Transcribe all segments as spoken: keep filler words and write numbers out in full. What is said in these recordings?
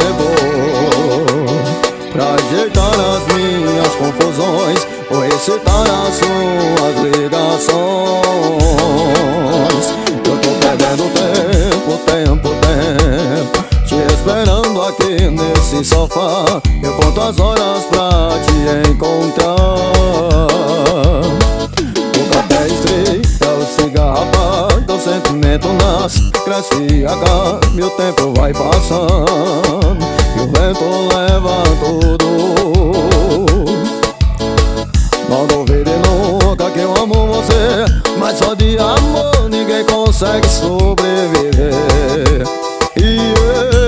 chegou pra ajeitar as minhas confusões ou excitar as suas ligações. Eu tô perdendo tempo, tempo, tempo, te esperando aqui nesse sofá. Eu conto as horas pra te encontrar. O café esfria, o cigarro apaga, o sentimento nasce, cresce, acaba, o tempo vai passando e o vento leva tudo. Não duvide nunca que eu amo você, mas só de amor ninguém consegue sobreviver. Yeah.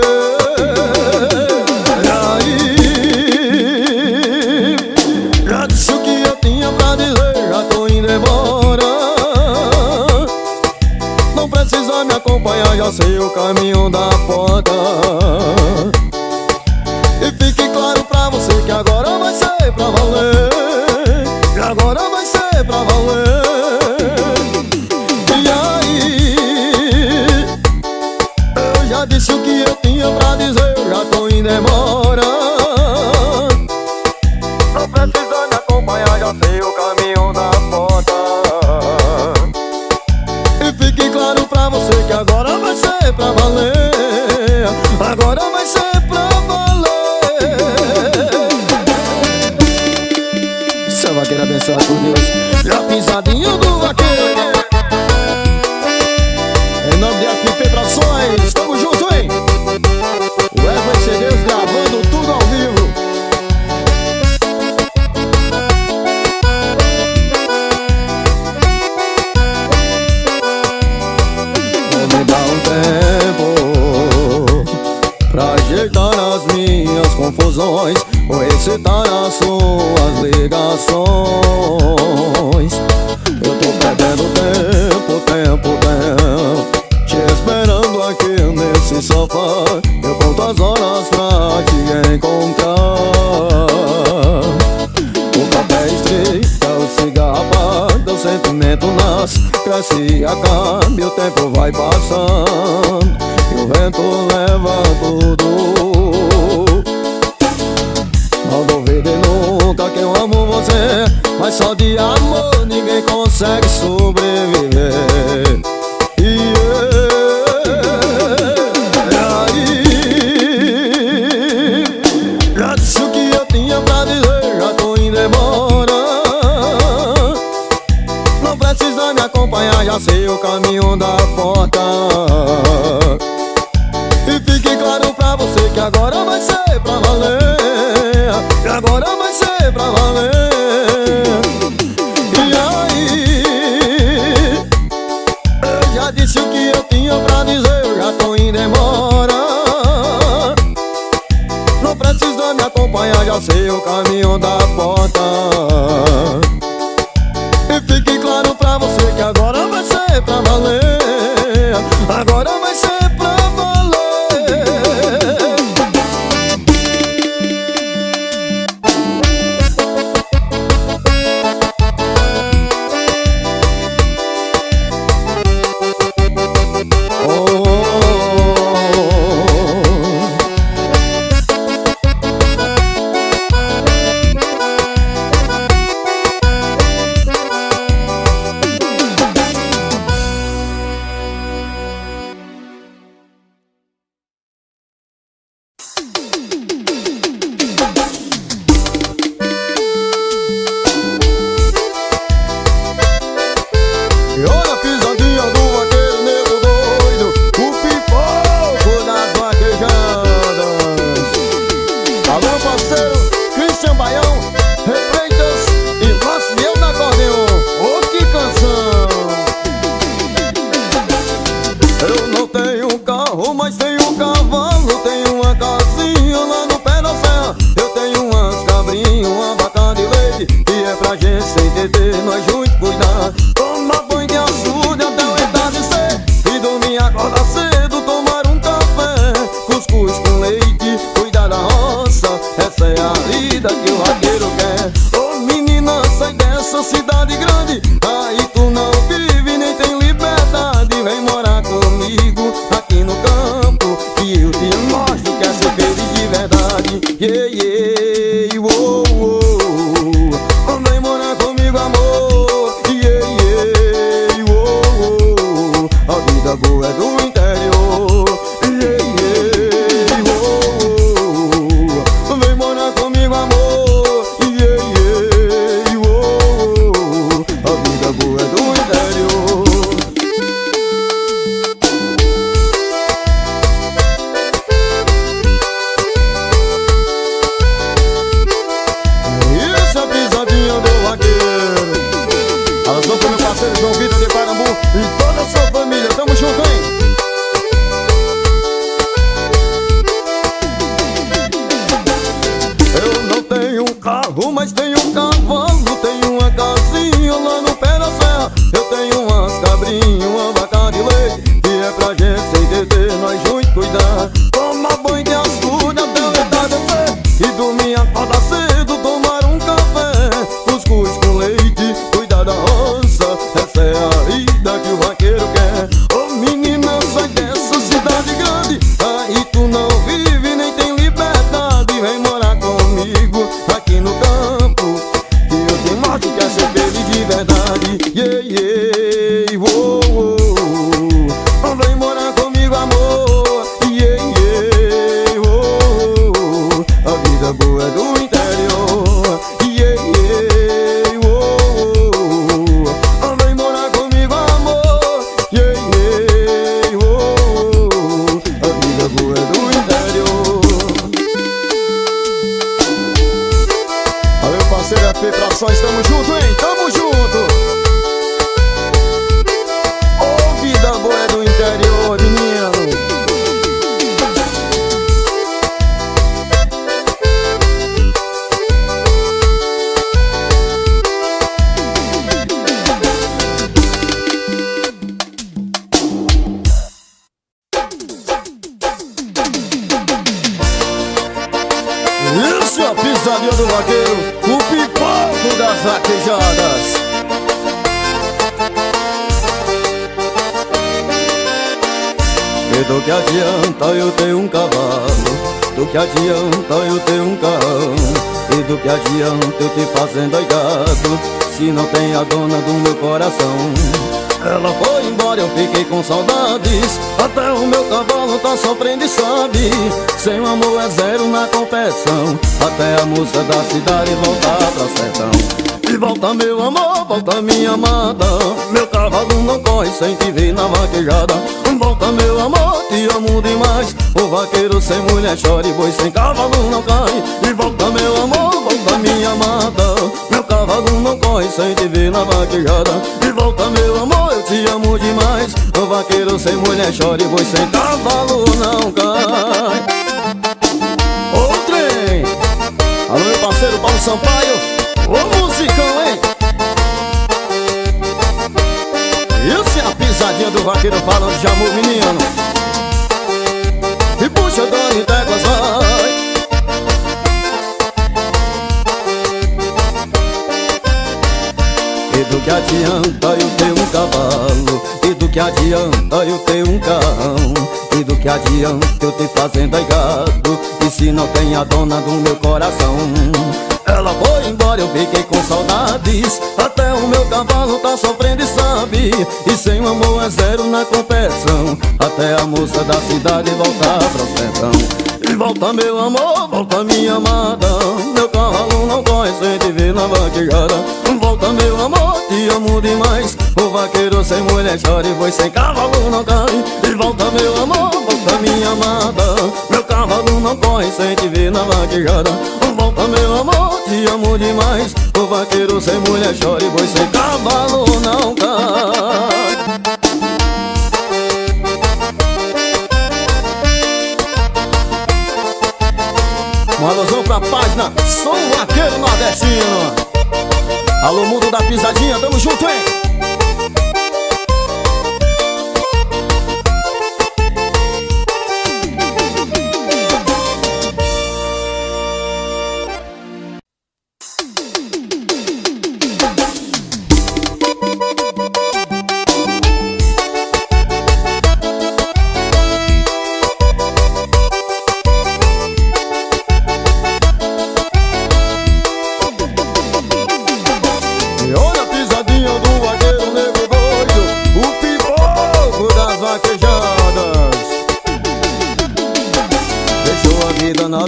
Já sei o caminho da porta. E fique claro pra você que agora vai ser pra valer, que agora vai ser pra valer. E aí, eu já disse o que eu tinha pra dizer, já tô em demora. Não precisa me acompanhar, já sei o caminho da porta. Fique claro pra você que agora vai ser pra valer, agora vai ser pra valer. Seu vaqueiro abençoado por Deus, e a pisadinha do vaqueiro. Em nome de A Q P Produções, estamos juntos, hein? O Wesley Cedeus gravando tudo ao vivo. Confusões ou excitar as suas ligações. Eu tô perdendo tempo, tempo, tempo, te esperando aqui nesse sofá. Eu conto as horas pra te encontrar. O café esfria, o cigarro apaga, o sentimento nasce, cresce, acaba, e o tempo vai passando e o vento leva tudo. Não duvide nunca que eu amo você, mas só de amor ninguém consegue sobreviver. Yeah. E aí, já disse o que eu tinha pra dizer, já tô em demora. Não precisa me acompanhar, já sei o caminho da porta. E fique claro pra você que agora vai ser pra valer, que agora vai ser pra valer. E aí, eu já disse o que eu tinha pra dizer, eu já tô em demora. Não precisa me acompanhar, já sei o caminho da porta. E fique claro pra você que agora vai ser pra valer, agora vai ser pra valer. Aqui no campo, que eu te mostro que é ser feliz. lago, mas tenho um cavalo, tenho uma casinha lá no pé da serra. Eu tenho umas cabrinhas, uma vaca de leite, que é pra gente sem deter, nós juntos cuidar. Toma banho de açude até o entardecer e dormir acorda cedo, tomar um café, cuscuz com leite, cuidar da roça. Essa é a vida que o vaqueiro quer. Ô oh, menina, sai dessa cidade grande, aí tu não vive nem tem liberdade. Vem morar comigo aqui no campo, que eu te mostro que é seu beijo de verdade. Yeah, yeah, uou, uou. Vem morar comigo, amor. Yeah, yeah, uou. A vida boa é do interior. Yeah, yeah, uou. Vem morar comigo, amor. Yeah, yeah, uou. A vida boa é do interior. Valeu, parceiro, é Petrações, tamo junto, hein? Tamo junto. Vida boa é do interior, menino. Isso é a pisadinha do vaqueiro, o pipoco das vaquejadas. Do que adianta eu ter um cavalo, do que adianta eu ter um carro, e do que adianta eu te fazer doidado, se não tem a dona do meu coração. Ela foi embora, eu fiquei com saudades, até o meu cavalo tá sofrendo e sabe, sem o amor é zero na competição, até a moça da cidade voltar pra sertão. E volta meu amor, volta minha amada, meu cavalo não corre sem te ver na vaquejada. Volta meu amor, te amo demais, o vaqueiro sem mulher chora e boi sem cavalo não cai. E volta meu amor, volta minha amada, meu cavalo não corre sem te ver na vaquejada. E volta meu amor, eu te amo demais, o vaqueiro sem mulher chora e boi sem cavalo não cai. Ô trem, alô meu parceiro Paulo Sampaio. Ô musicão, hein? Isso é a pisadinha do vaqueiro falando de amor, menino. E puxa dor e tégua, vai. E do que adianta eu ter um cavalo, e do que adianta eu ter um cão, e do que adianta eu te fazendo doidado, e se não tem a dona do meu coração. Ela foi embora, eu fiquei com saudades, até o meu cavalo tá sofrendo e sabe, e sem o amor é zero na competição, até a moça da cidade voltar pra sertão. E volta meu amor, volta minha amada, meu cavalo não corre sem te ver na vaquejada. Volta meu amor, te amo demais, o vaqueiro sem mulher chora e boi sem cavalo não cai. E volta meu amor, volta minha amada, meu cavalo não corre sem te ver na vaquejada. Volta meu amor, te amo demais, o vaqueiro sem mulher chora e boi sem cavalo não cai. Um alôzão pra página Sou Vaqueiro Nordestino. Alô, mundo da pisadinha, tamo junto, hein?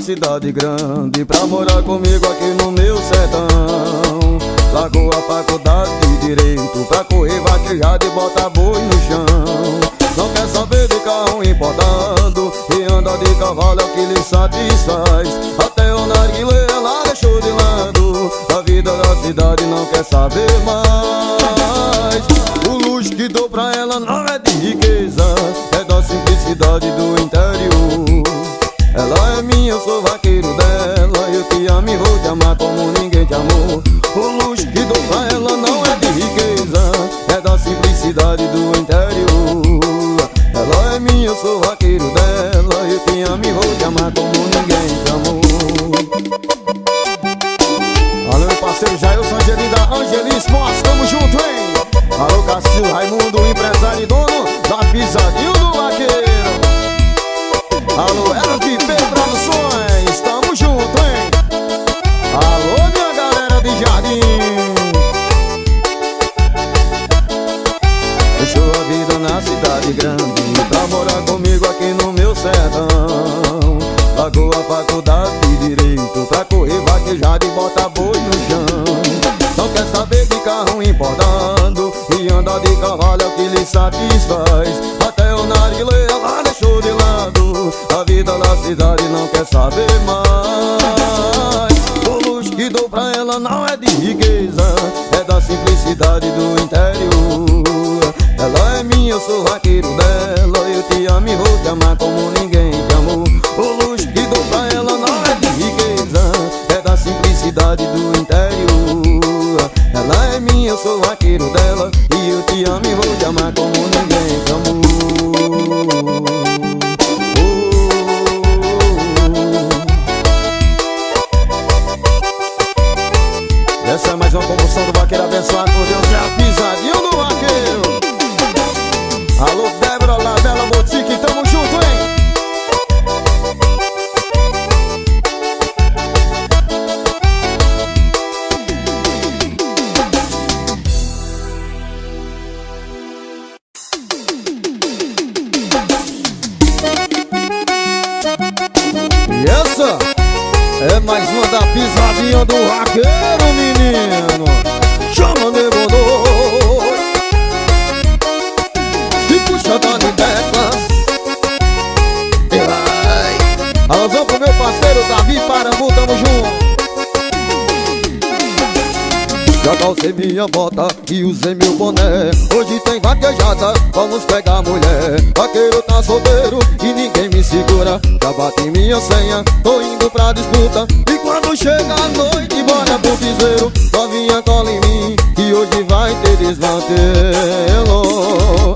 Cidade grande pra morar comigo aqui no meu sertão. Largou a faculdade de direito pra correr vaquejada e botar boi no chão. Não quer saber de carro importado e anda de cavalo é o que lhe satisfaz. Até o narguilé ela deixou de lado, a vida da cidade não quer saber mais. O luxo que dou pra ela não é de riqueza, é da simplicidade do interior. Ela é minha, eu sou vaqueiro dela, eu te amo e vou te amar como ninguém. nós, tamo junto, hein? Alô, Garcia Raimundo, empresário e dono da pisadinha do vaqueiro. Alô, L P Produções, tamo junto, hein? Alô, minha galera de jardim. Deixou a vida na cidade grande pra morar comigo aqui no meu sertão. Pagou a faculdade de direito pra correr vaquejada e botar boi no chão. Não quer saber de carro importando e andar de cavalo é o que lhe satisfaz. Até o narguilé ela deixou de lado, a vida na cidade não quer saber mais. O luxo que dou pra ela não é de riqueza, é da simplicidade do interior. Ela é minha, eu sou vaqueiro dela, eu te amo e vou te amar como ninguém te amou. O luxo que dou pra ela não é de riqueza, é da simplicidade do interior. Ela é minha, eu sou vaqueiro dela, e eu te amo e vou te amar como ninguém te amou. Oh. Essa é mais uma composição do vaqueiro abençoado por Deus, é a pisadinha do vaqueiro. Alô, Débora, Lavela, Botique, tamo junto, hein? E essa é mais uma da pisadinha do vaqueiro, menino. Chama de bonor. Chantando em teclas. Alôzão pro meu parceiro Davi Parambu, tamo junto. Já calcei minha bota e usei meu boné, hoje tem vaquejada, vamos pegar mulher. Vaqueiro tá solteiro e ninguém me segura, já bati minha senha, tô indo pra disputa. E quando chega a noite, bora pro piseiro, novinha cola em mim e hoje vai ter desmantelo.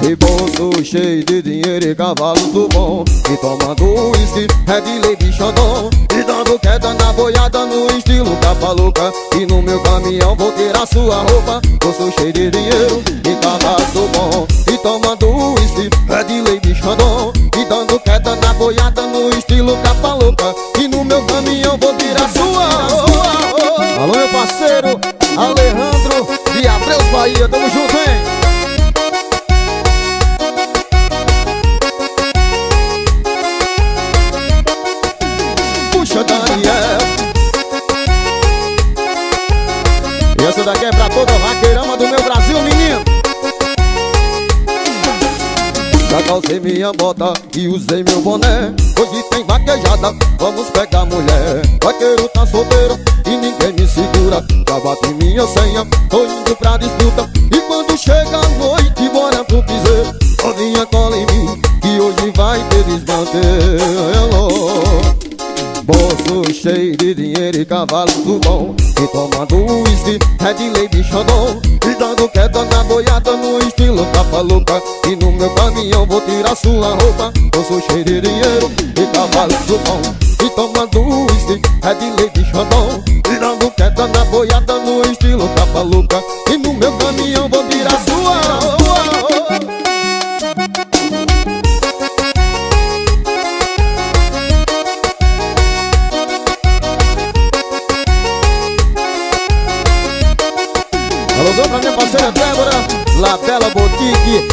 E bolso cheio de dinheiro e cavalo do bom, e tomando uísque, é de Levi Xandão, e dando queda na boiada no estilo capa louca. E no meu caminhão vou tirar sua roupa. Bolso cheio de dinheiro e cavalo do bom, e tomando uísque, é de Levi Xandão, e dando queda na boiada no estilo capa louca. E no meu caminhão vou tirar sua roupa. Alô, meu parceiro Alejandro de Abreus Bahia, tamo junto, hein? Daniel. E essa daqui é pra toda vaqueirama do meu Brasil, menino. Já calcei minha bota e usei meu boné, hoje tem vaquejada, vamos pegar mulher. Vaqueiro tá solteiro e ninguém me segura, já bati minha senha, tô indo pra disputa. E quando chega a noite, bora pro piseiro, novinha cola em mim, que hoje vai ter desmantelo. Bolso cheio de dinheiro e cavalo do bom, e tomando uísque, é de Levi Xandão, e dando queda na boiada no estilo capa louca. E no meu caminhão vou tirar sua roupa. Bolso cheio de dinheiro e cavalo do bom, e tomando uísque, é de Levi Xandão, e dando queda na boiada no estilo capa louca. E no meu caminhão vou tirar sua roupa. Alôzão pra minha parceira Débora, Lavela Boutique.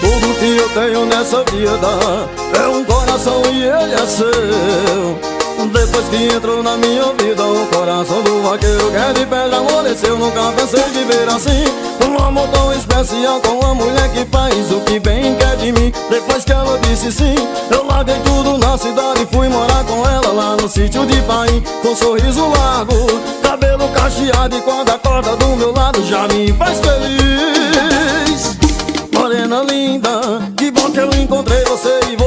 Tudo que eu tenho nessa vida é um coração e ele é seu. Depois que entrou na minha vida, o coração do vaqueiro que é de pedra amoleceu. Nunca pensei de ver assim um amor tão especial, com uma mulher que faz o que bem quer de mim. Depois que ela disse sim, eu larguei tudo na cidade e fui morar com ela lá no sítio de Paim. Com um sorriso largo, cabelo cacheado, e quando acorda do meu lado já me faz feliz. Morena linda, que bom que eu encontrei você e você.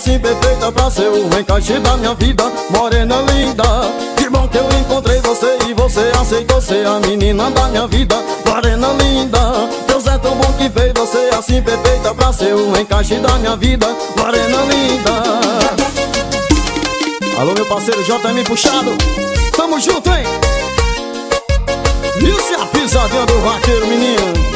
assim perfeita pra ser o encaixe da minha vida, morena linda. Que bom que eu encontrei você e você aceitou ser a menina da minha vida, morena linda. Deus é tão bom que fez você assim perfeita pra ser o encaixe da minha vida, morena linda. Alô meu parceiro J M puxado, tamo junto, hein? Isso é a pisadinha do vaqueiro, menino.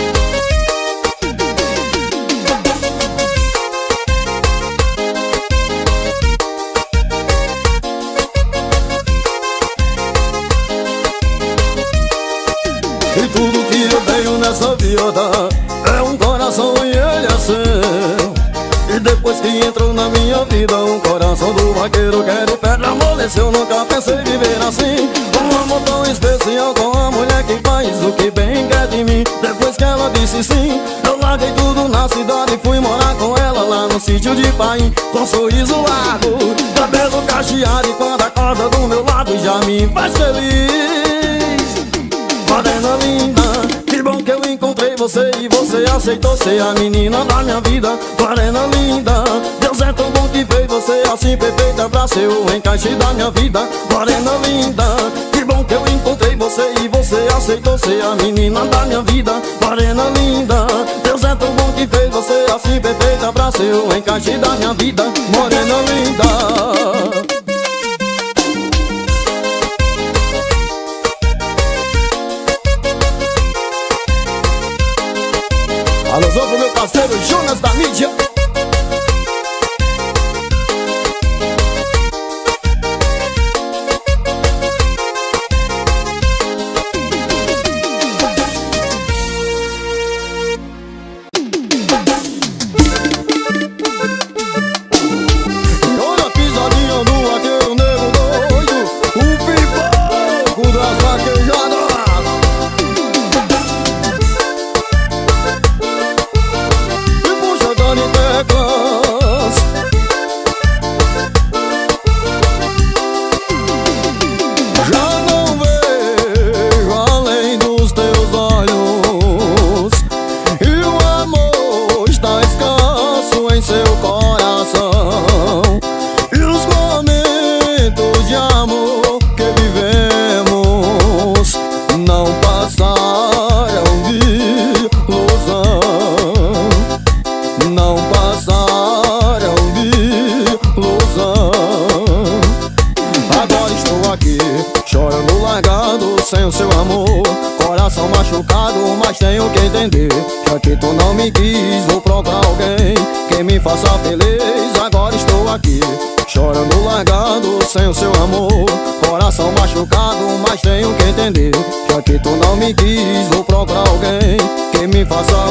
Essa vida é um coração e ele é seu. E depois que entrou na minha vida um coração do vaqueiro que de pedra amoleceu. Nunca pensei viver assim, um amor tão especial com a mulher que faz o que bem quer de mim. Depois que ela disse sim, eu larguei tudo na cidade e fui morar com ela lá no sítio de Paim. Com um sorriso largo, cabelo cacheado, e quando acorda do meu lado já me faz feliz, morena linda. Que bom que eu encontrei você e você aceitou ser a menina da minha vida, morena linda. Deus é tão bom que fez você assim perfeita pra ser o encaixe da minha vida, morena linda. Que bom que eu encontrei você e você aceitou ser a menina da minha vida, morena linda. Deus é tão bom que fez você assim perfeita pra ser o encaixe da minha vida, morena linda. Alô, sou pro meu parceiro Jonas da mídia.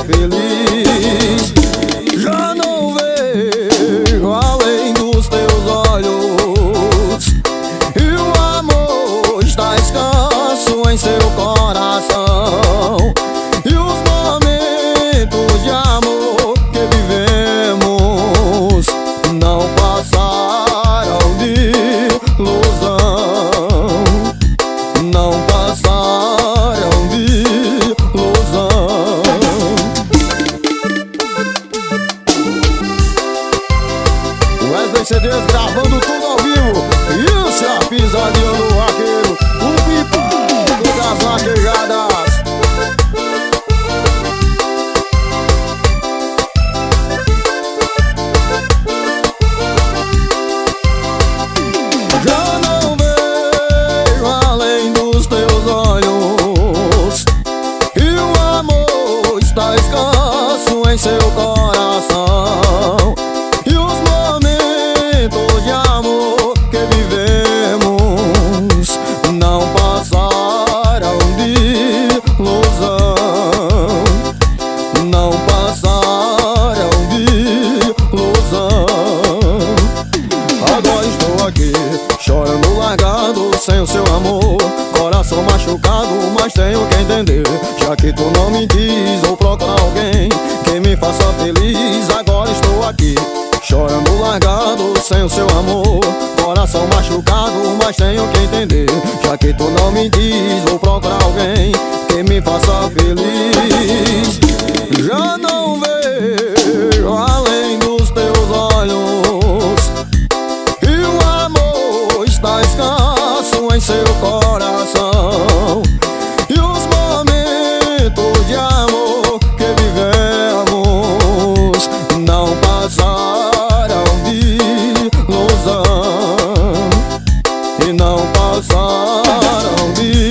Feliz, já não vejo além dos teus olhos. em seu coração. E os momentos de amor que vivemos não passaram de ilusão, e não passaram de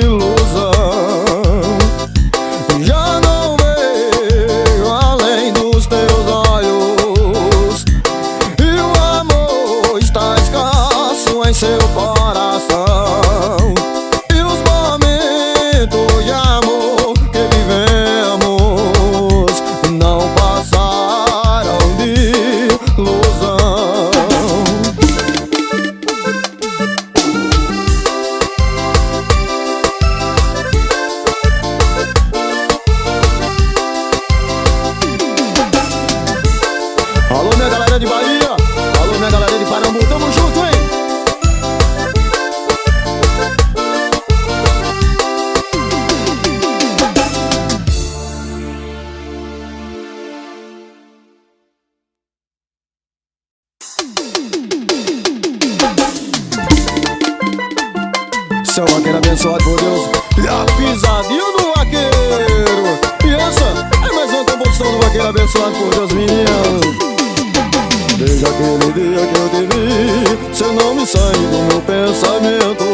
ilusão. Já não vejo além dos teus olhos, e o amor está escasso em seu coração. E os momentos de amor que vivemos não passaram de ilusão. Alô, minha galera de Bahia, alô, minha galera de Parambu, tamo junto, hein? Seu vaqueiro abençoado por Deus, e a pisadinha do vaqueiro. E essa é mais uma composição do vaqueiro abençoado por Deus, menino. Desde aquele dia que eu te vi, seu nome sai do meu pensamento.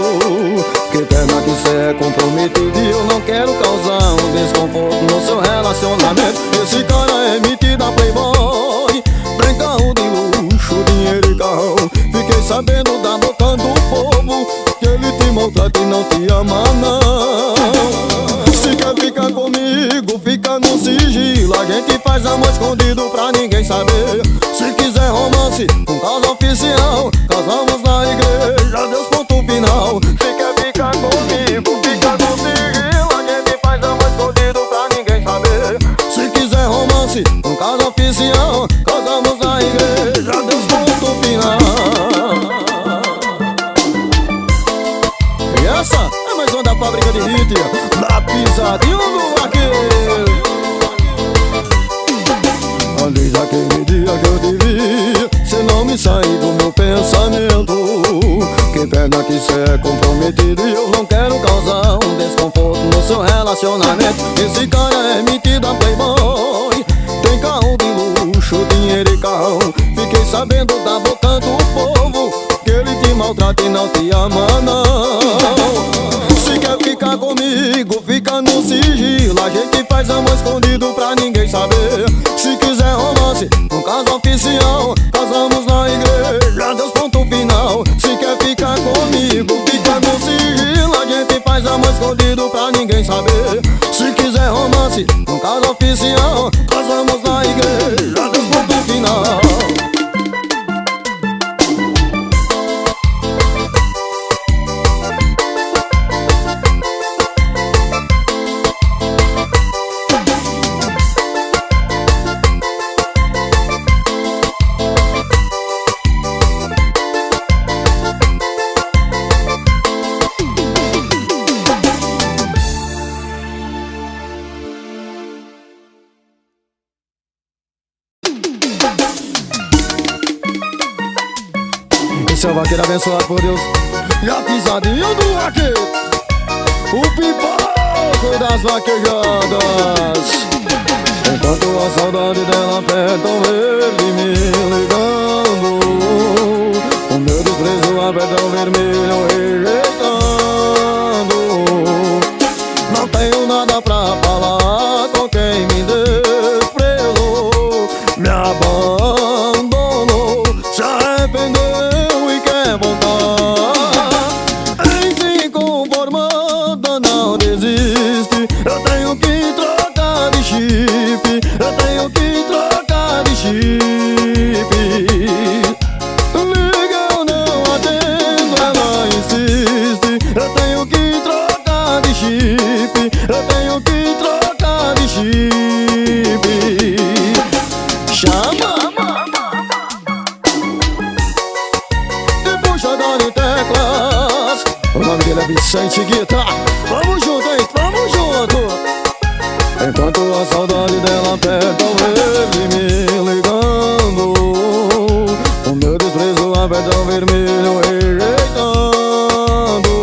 Que pena que cê é comprometido, e eu não quero causar um desconforto no seu relacionamento. Esse cara é metido a playboy, tem carro de luxo, dinheiro e carro. Fiquei sabendo da boca do povo que ele te maltrata e não te ama, não. Se quer ficar comigo, fica no sigilo. A gente faz amor escondido pra ninguém saber. Se quiser romance, um caso oficial, casamos na igreja, Deus ponto final. Se quer ficar comigo, fica no sigilo. A gente faz amor escondido pra ninguém saber. Se quiser romance, um caso oficial, casamos na igreja, Deus ponto final. Essa é mais uma da fábrica de hit, da pisadinha do vaqueiro. Desde aquele dia que eu te vi, cê não me sai do meu pensamento. Que pena que cê é comprometido, e eu não quero causar um desconforto no seu relacionamento. Esse cara é metido a playboy, tem carro de luxo, dinheiro e carro. Fiquei sabendo da boca do povo que ele te maltrata e não te ama, não. Se quer ficar comigo, fica no sigilo. A gente faz amor escondido pra ninguém saber. Se quiser romance, um caso oficial, casamos na igreja, Deus ponto final. Se quer ficar comigo, fica no sigilo. A gente faz amor escondido pra ninguém saber. Se quiser romance, um caso oficial, casamos na igreja, Deus ponto final. Seu vaqueiro abençoado por Deus, e a pisadinha do vaqueiro, o pipoco das vaquejadas. Enquanto a saudade dela aperta o verde me ligando, o meu desprezo aperta o vermelho rejeitando. Não tenho nada pra falar com quem me desprezou, me abandonou, se arrependeu. Em se conformando não desiste. Eu tenho que trocar de chip, eu tenho que trocar de chip. Liga, eu não atendo, ela insiste. Eu tenho que trocar de chip, eu tenho que trocar de chip. Chama teclas. O nome dele é Vicente Guitar. Vamos junto, hein? Vamos junto. Enquanto a saudade dela aperta o verde me ligando, o meu desprezo aperta o vermelho rejeitando.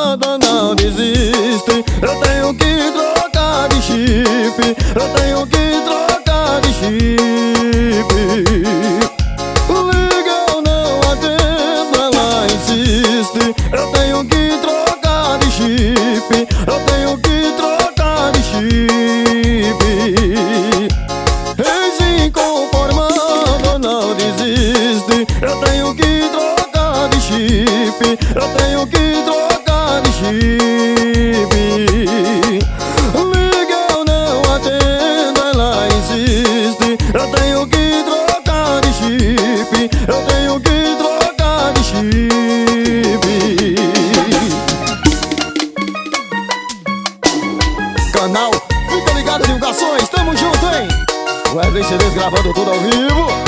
nada, nada existe. Eu tenho que trocar de chip, eu tenho que trocar de chip. Liga, eu não atendo, ela insiste. Eu tenho que trocar de chip, eu tenho que trocar de chip. Inconformado, não desiste. Eu tenho que trocar de chip, eu tenho que trocar de chip. Liga, eu não atendo, ela insiste. Eu tenho que trocar de chip, eu tenho que trocar de chip. Canal, fica ligado, divulgações, tamo junto, hein? Wesley Cedes gravando tudo ao vivo.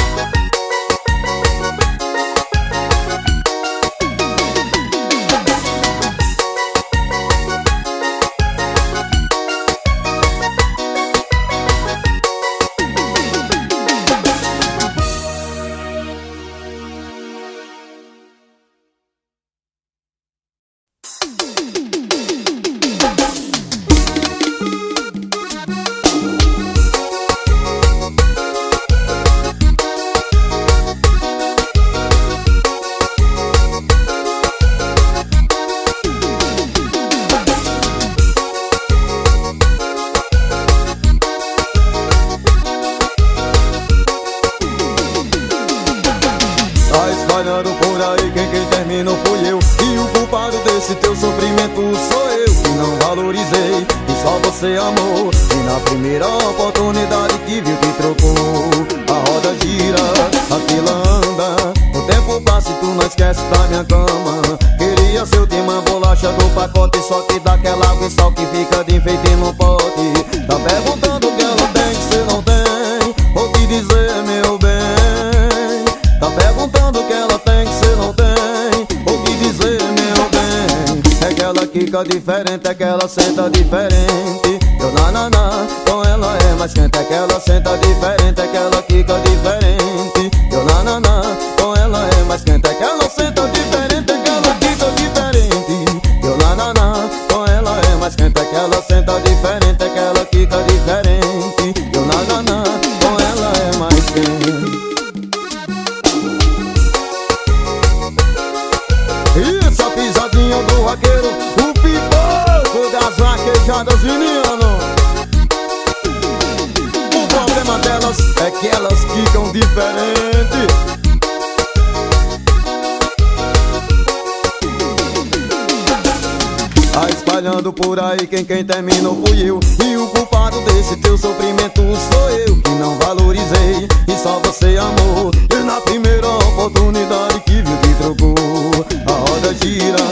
Diferente é que ela senta diferente. Eu na na na, com ela é mais quente. É que ela senta diferente, é que ela fica diferente. Eu na na na, com ela é mais quente. É que ela senta diferente, é que ela fica diferente. Eu na na na, com ela é mais quente. É que ela senta diferente, é que ela fica diferente. Eu na na na, com ela é mais quente. Isso, a pisadinha do vaqueiro, as vaquejadas, menino. O problema delas é que elas ficam diferente. Tá espalhando por aí quem quem terminou fui eu. E o culpado desse teu sofrimento sou eu, que não valorizei e só você amou. E na primeira oportunidade que viu te trocou. A roda gira,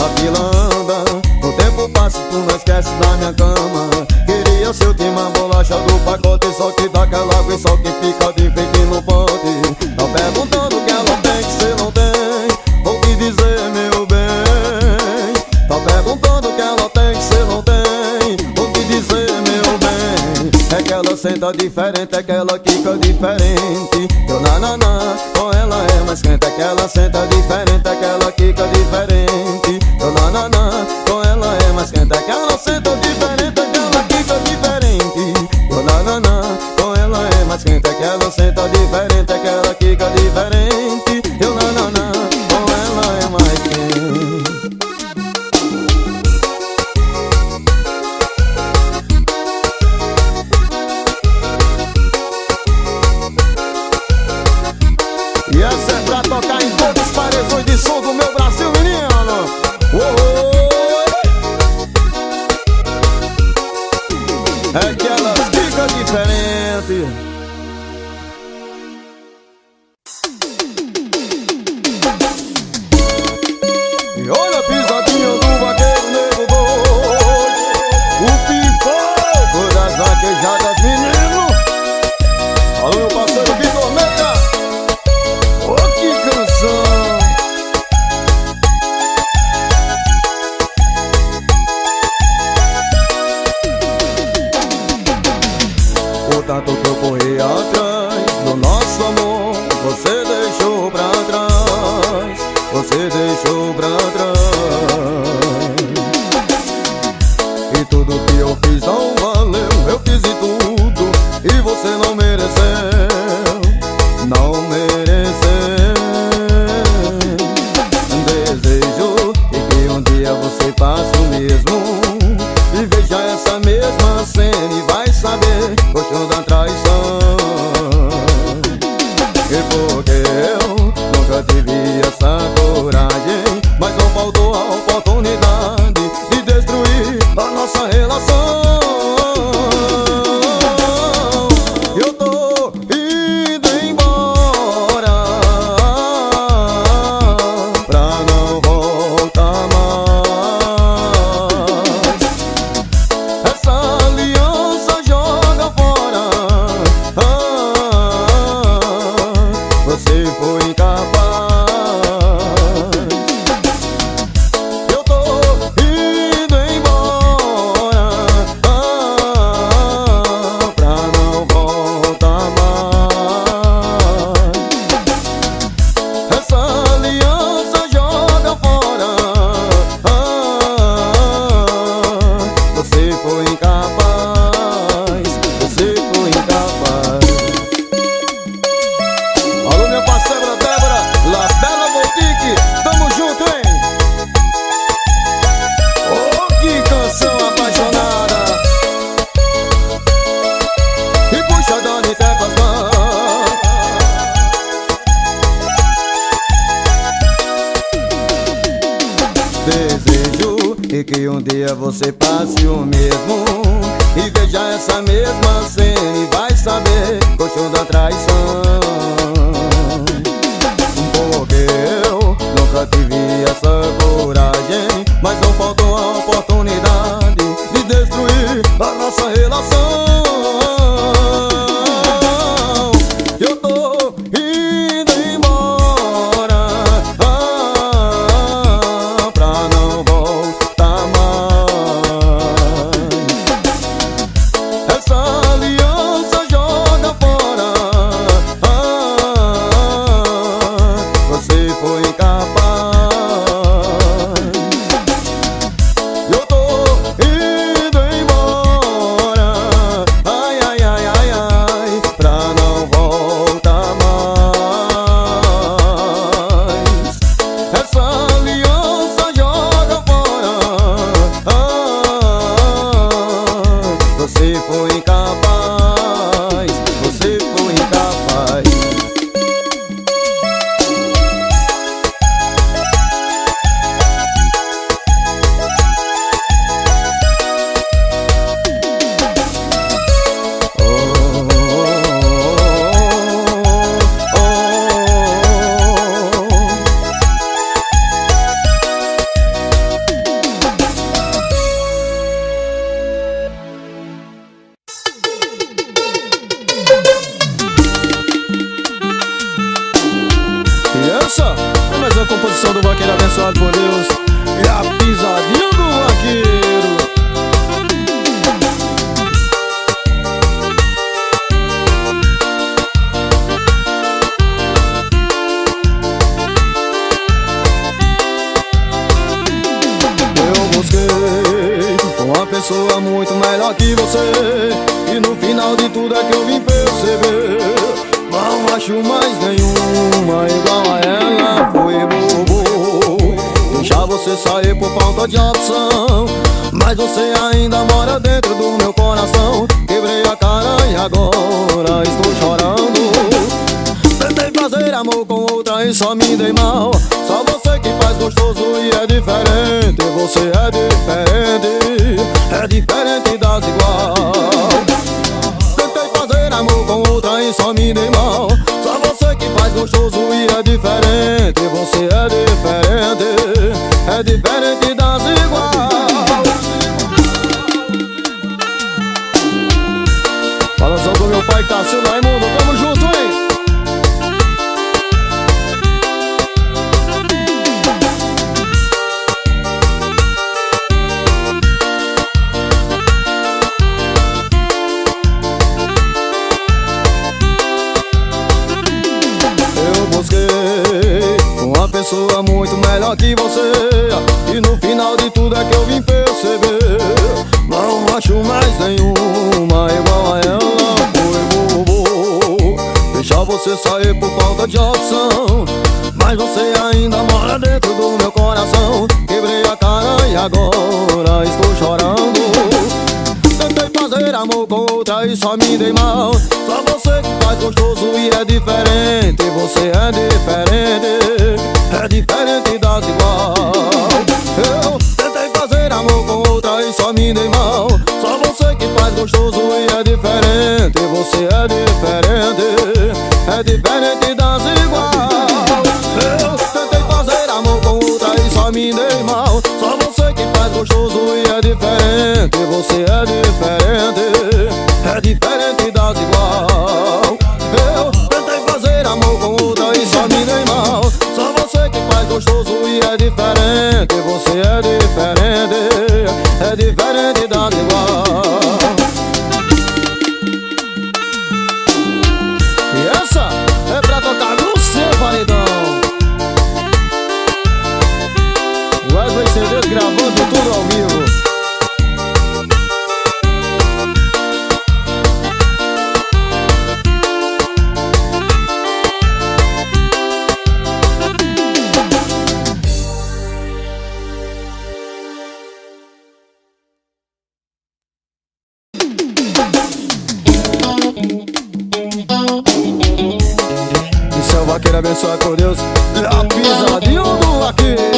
a fila anda, o tempo passa, tu não esquece da minha cama. Queria ser o tema, bolacha do pacote, só que dá calado e só que fica de enfeite no pote. Tá perguntando o que ela tem que cê não tem, vou te dizer, meu bem. Tá perguntando o que ela tem que cê não tem, vou te dizer, meu bem. É que ela senta diferente, é que ela quica diferente. Eu na na na, com ela é mais quente. É que ela senta diferente, é que ela quica diferente. Eu na na na, mas quem tá que ela senta diferente, é que ela fica diferente. Eu na na na, com ela é mais quem tá que ela senta diferente, é que ela fica diferente. Eu na na na, com ela é mais quem. E essa é pra tocar em todos os paredões de som do meu Brasil, menino. Uou, uou. É que ela fica diferente. E olha a pisadinha do vaqueiro negro doido, o pipoco das vaquejadas, menino. Alô, meu parceiro Vitor Meca. Oh, que canção. faço mesmo. E veja essa mesma cena e vai saber, gostou da traição. E porque eu nunca tive essa coragem, mas não faltou a oportunidade de destruir a nossa relação. Você passe o mesmo e veja essa mesma cena e vai saber, gostou da traição. Porque eu nunca tive essa coragem, mas não faltou a oportunidade de destruir a nossa relação. mas você ainda mora dentro do meu coração. Quebrei a cara e agora estou chorando. Tentei fazer amor com outra e só me dei mal. Só você que faz gostoso e é diferente. Você é diferente, é diferente das igual. Eu tentei fazer amor com outra e só me dei mal. Só você que faz gostoso e é diferente. Você é diferente, é diferente das igual. Eu tentei fazer amor com outra e só me dei mal. Só você que faz gostoso e é diferente. Você é diferente, é diferente das igual. Eu tentei fazer amor com outra e só me dei mal. Só você que faz gostoso e é diferente. Você é diferente, é diferente das igual. Gravando tudo ao vivo. E seu vaqueiro abençoa com Deus a pisadinha do vaqueiro.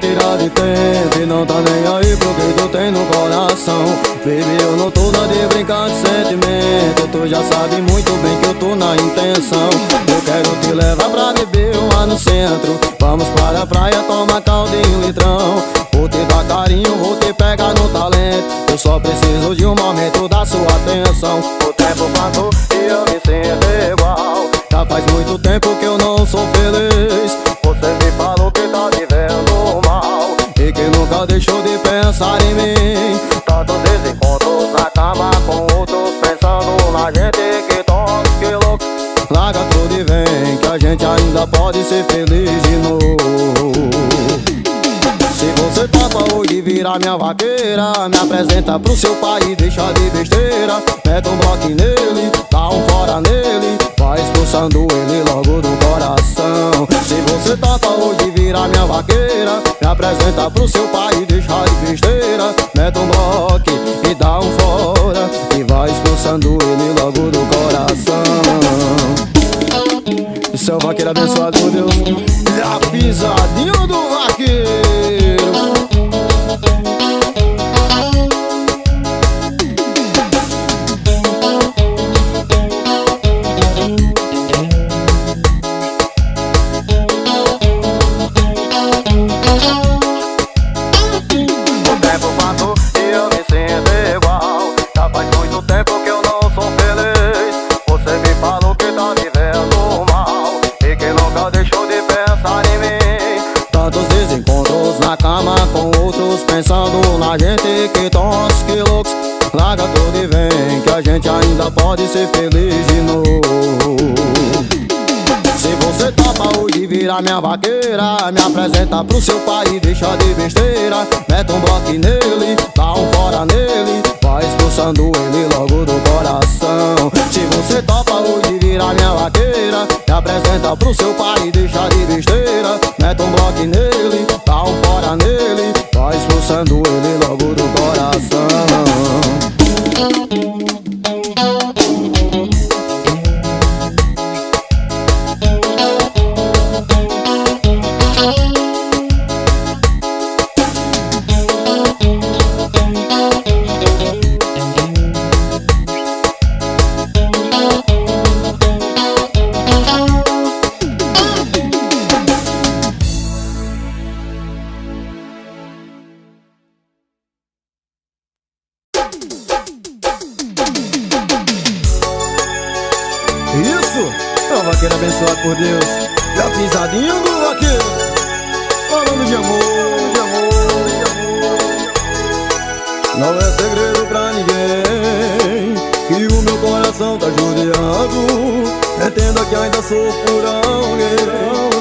Tirar de tempo e não tá nem aí pro que tu tem no coração. Baby, eu não tô na de brincar de sentimento. Tu já sabe muito bem que eu tô na intenção. Eu quero te levar pra beber lá no centro. Vamos para a praia, toma caldo e um litrão. Vou te dar carinho, vou te pegar no talento. Eu só preciso de um momento da sua atenção. O tempo passou e eu me sinto igual. Já faz muito tempo que eu não sou feliz. Você me falou que tá vivendo mal e que nunca deixou de pensar em mim. Tantos desencontros acabam com outros, pensando na gente que toca, que louco. Larga tudo e vem, que a gente ainda pode ser feliz de novo. Se você topa hoje virar minha vaqueira, me apresenta pro seu pai e deixa de besteira. Mete um bloco nele, dá um fora nele, vai expulsando ele logo do coração. Se você topa hoje virar minha vaqueira, me apresenta pro seu pai e deixa de besteira. Mete um bloco e dá um fora, e vai expulsando ele logo do coração. E seu vaqueiro abençoado por Deus, e a pisadinha do vaqueiro. Pensando na gente que tosse, que loucos. Larga tudo e vem, que a gente ainda pode ser feliz de novo. Se você topa hoje virar minha vaqueira, me apresenta pro seu pai e deixa de besteira. Mete um bloco nele, dá um fora nele, vai expulsando ele logo do coração. Se você topa hoje virar minha vaqueira, me apresenta pro seu pai e deixa de besteira. Mete um bloco nele, dá um fora nele, vai expulsando ele logo do coração. Por Deus, da pisadinha do vaqueiro, falando de amor, de amor. Não é segredo pra ninguém que o meu coração tá judiado. Entenda que ainda sou por alguém. quê?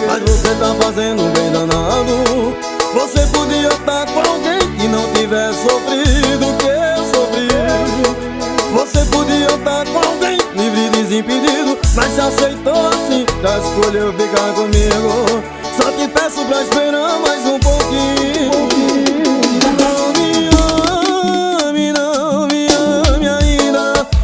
Mas você tá fazendo um bem danado. Você podia estar com alguém que não tivesse sofrido o que eu sofri. Você podia estar com alguém livre e desimpedido, mas se aceitou assim, já escolheu ficar comigo. Só te peço pra esperar mais um pouquinho.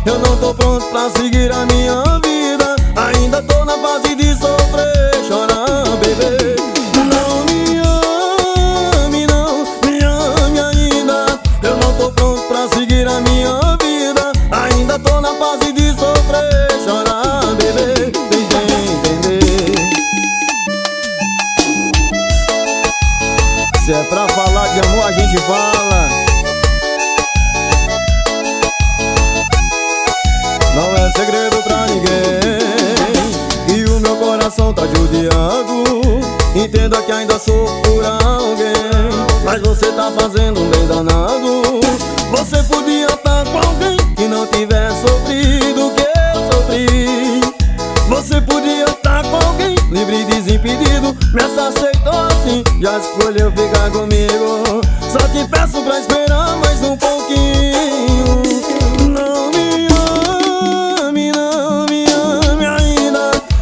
Eu não tô pronto pra seguir a minha vida. Ainda tô na fase de sofrer, chorar, beber. Não me ame, não me ame ainda. Eu não tô pronto pra seguir a minha vida. Ainda tô na fase de sofrer, chorar, beber. Tentei entender. Se é pra falar de amor, a gente fala. Não é segredo pra ninguém e o meu coração tá judiado. Entenda que ainda sou por alguém, mas você tá fazendo um bem danado. Você podia estar com alguém que não tivesse sofrido o que eu sofri. Você podia estar com alguém livre e desimpedido, me aceitou assim, já escolheu ficar comigo. Só te peço pra esperar mais um pouquinho. Não me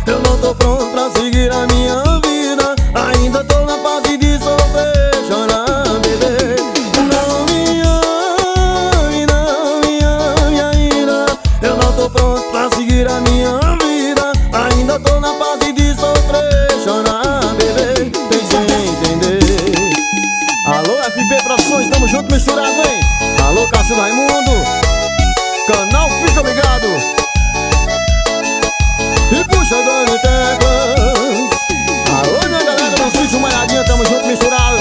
Eu não tô pronto pra seguir a minha vida. Ainda tô na fase de sofrer, chorar, beber. Não me ame, não me ame ainda. Eu não tô pronto pra seguir a minha vida. Ainda tô na fase de sofrer, chorar, beber. Deixa eu entender. Alô, F B Profissões, tamo junto, misturado, hein? Alô, Garcia Raimundo, canal Fica Ligado. E puxa dois teclas. Alô, minha galera do sítio Malhadinha, tamo junto, misturado.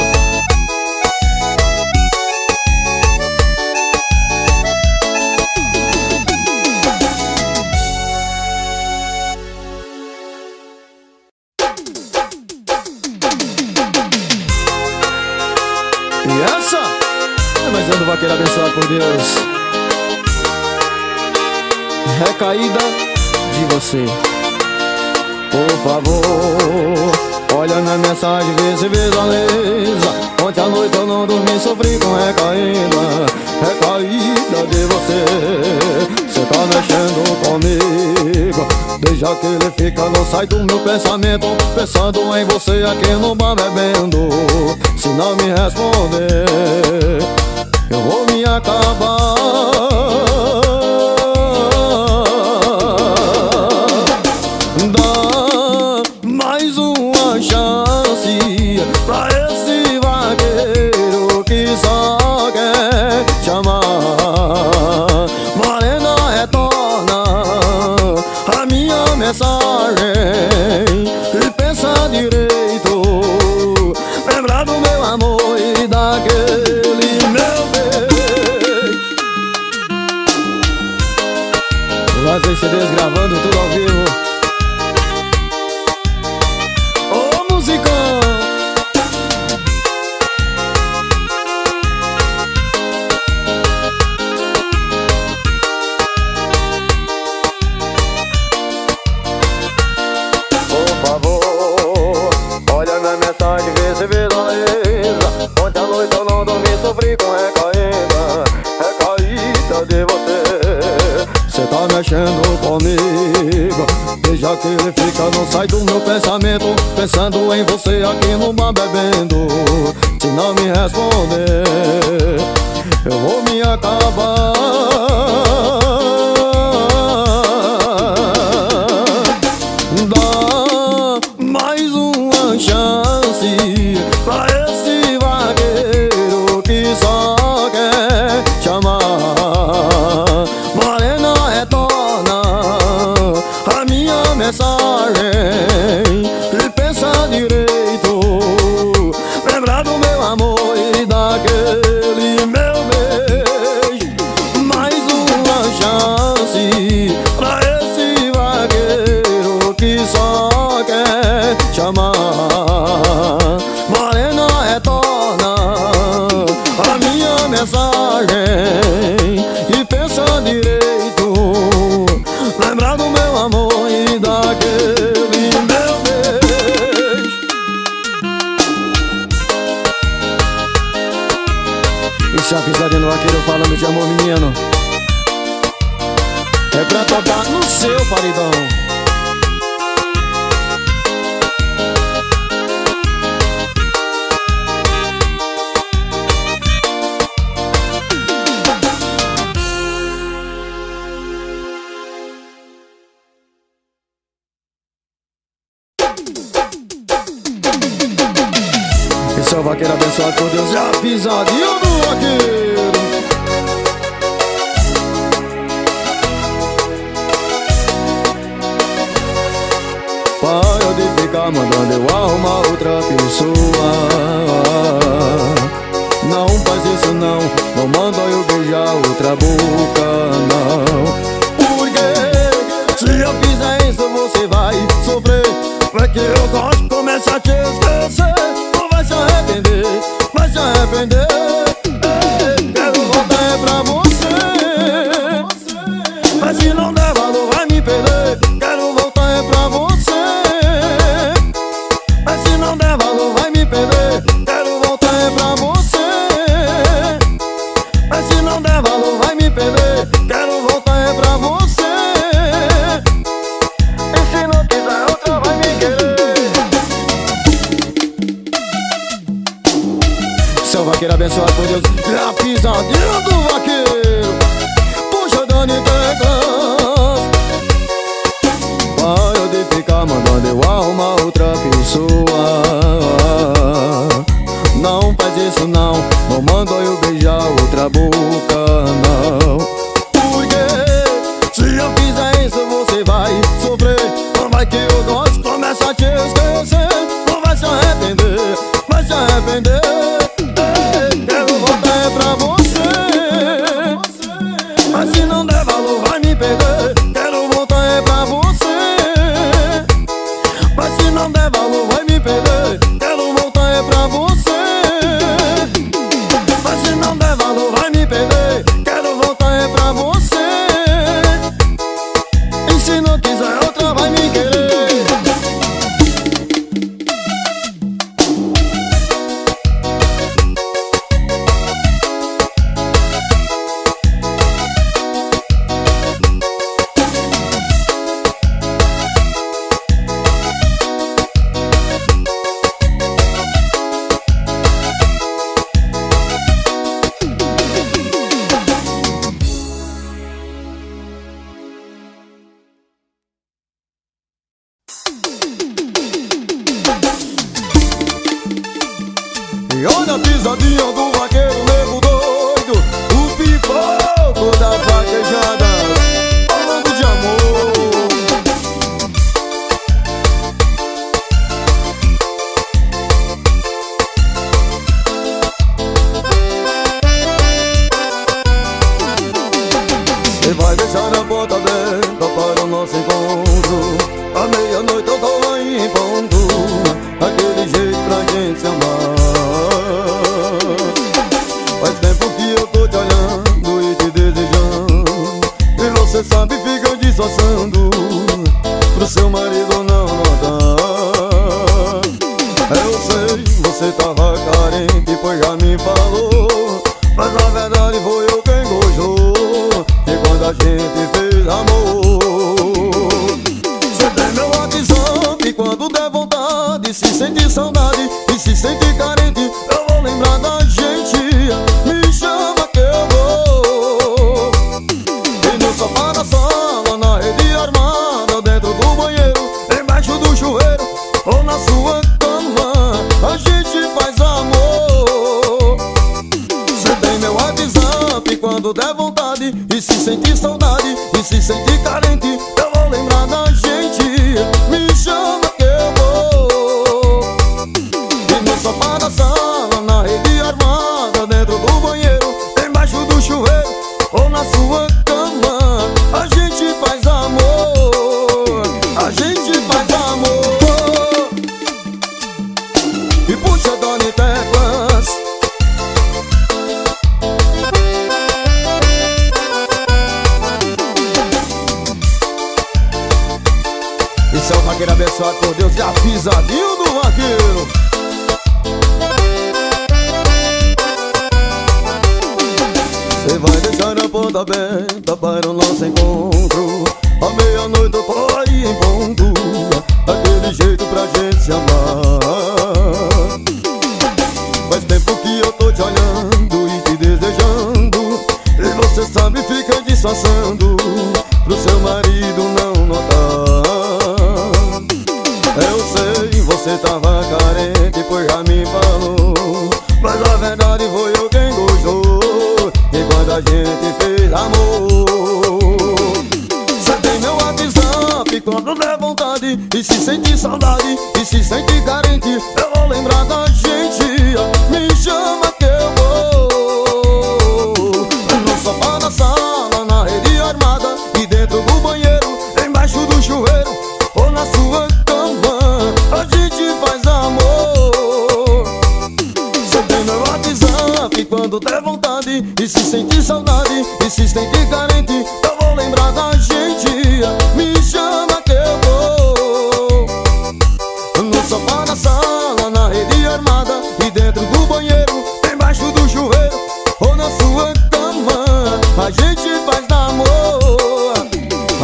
E essa é mais um do vaqueiro abençoado por Deus. Recaída de você. Por favor, olha minha mensagem, vê se visualiza. Ontem à noite eu não dormi, sofri com recaída. Recaída de você, você tá mexendo comigo. Desde que ele fica, não sai do meu pensamento. Pensando em você aqui no bar bebendo. Se não me responder, eu vou me acabar. E pensa direito, lembrar do meu amor e daquele meu bem. Lá vem C Ds gravando tudo ao vivo. Ô, musicão! Mexendo comigo, desde que ele fica, não sai do meu pensamento. Pensando em você aqui no bar bebendo. Se não me responder, eu vou me acabar. Dá mais uma chance pra esse vaqueiro que só quer chamar. Mensagem e pensa direito, lembrar do meu amor e daquele meu beijo. Mais uma chance pra esse vaqueiro que só quer chamar. Morena, retorna a minha mensagem e pensa direito, lembrar do meu amor e daquele meu bem. Deixa a pisada no vaqueiro falando de amor, menino. É pra tocar no seu paredão. E seu vaqueiro abençoado por Deus, já pisadinho do vaqueiro. Para de ficar mandando eu arrumar outra pessoa. Não faz isso não, não manda eu beijar outra boca não. Porque se eu fizer isso você vai sofrer. Vai que eu gosto, começa a te esquecer. Tu vai se arrepender, vai se arrepender. Ei, quero voltar é pra você. Mas se não der valor vai me perder. Quero voltar é pra você. Abençoado por Deus, a pisadinha do vaqueiro. Puxa, Dani Teclas. Para de ficar mandando eu arrumar outra pessoa. Não faz isso não, não manda eu beijar outra boca não. Porque se eu fizer isso você vai sofrer. Não vai que eu gosto, começa a te esquecer. Não vai se arrepender, vai se arrepender. Você vai deixar a porta aberta para o nosso encontro. À meia-noite eu tô aí em ponto, daquele jeito pra gente se amar. Faz tempo que eu tô te olhando e te desejando, e você sabe, fica disfarçando pro seu marido não notar. Eu sei, você tava carente, pois já me falou, mas a verdade foi eu quem gostou, e quando a gente fez amor. Você tem meu WhatsApp quando der vontade, e se sentir saudade, e se sentir carente, eu vou lembrar da gente. Me chama que eu vou. No sofá, na sala, na rede armada, e dentro do banheiro, embaixo do chuveiro, ou na sua cama, a gente faz amor. Você tem meu WhatsApp quando der vontade, e se sentir saudade, e se sentir carente, eu vou lembrar da gente. Me chama que eu vou. No sofá, na sala, na rede armada, e dentro do banheiro, embaixo do chuveiro, ou na sua cama, a gente faz amor.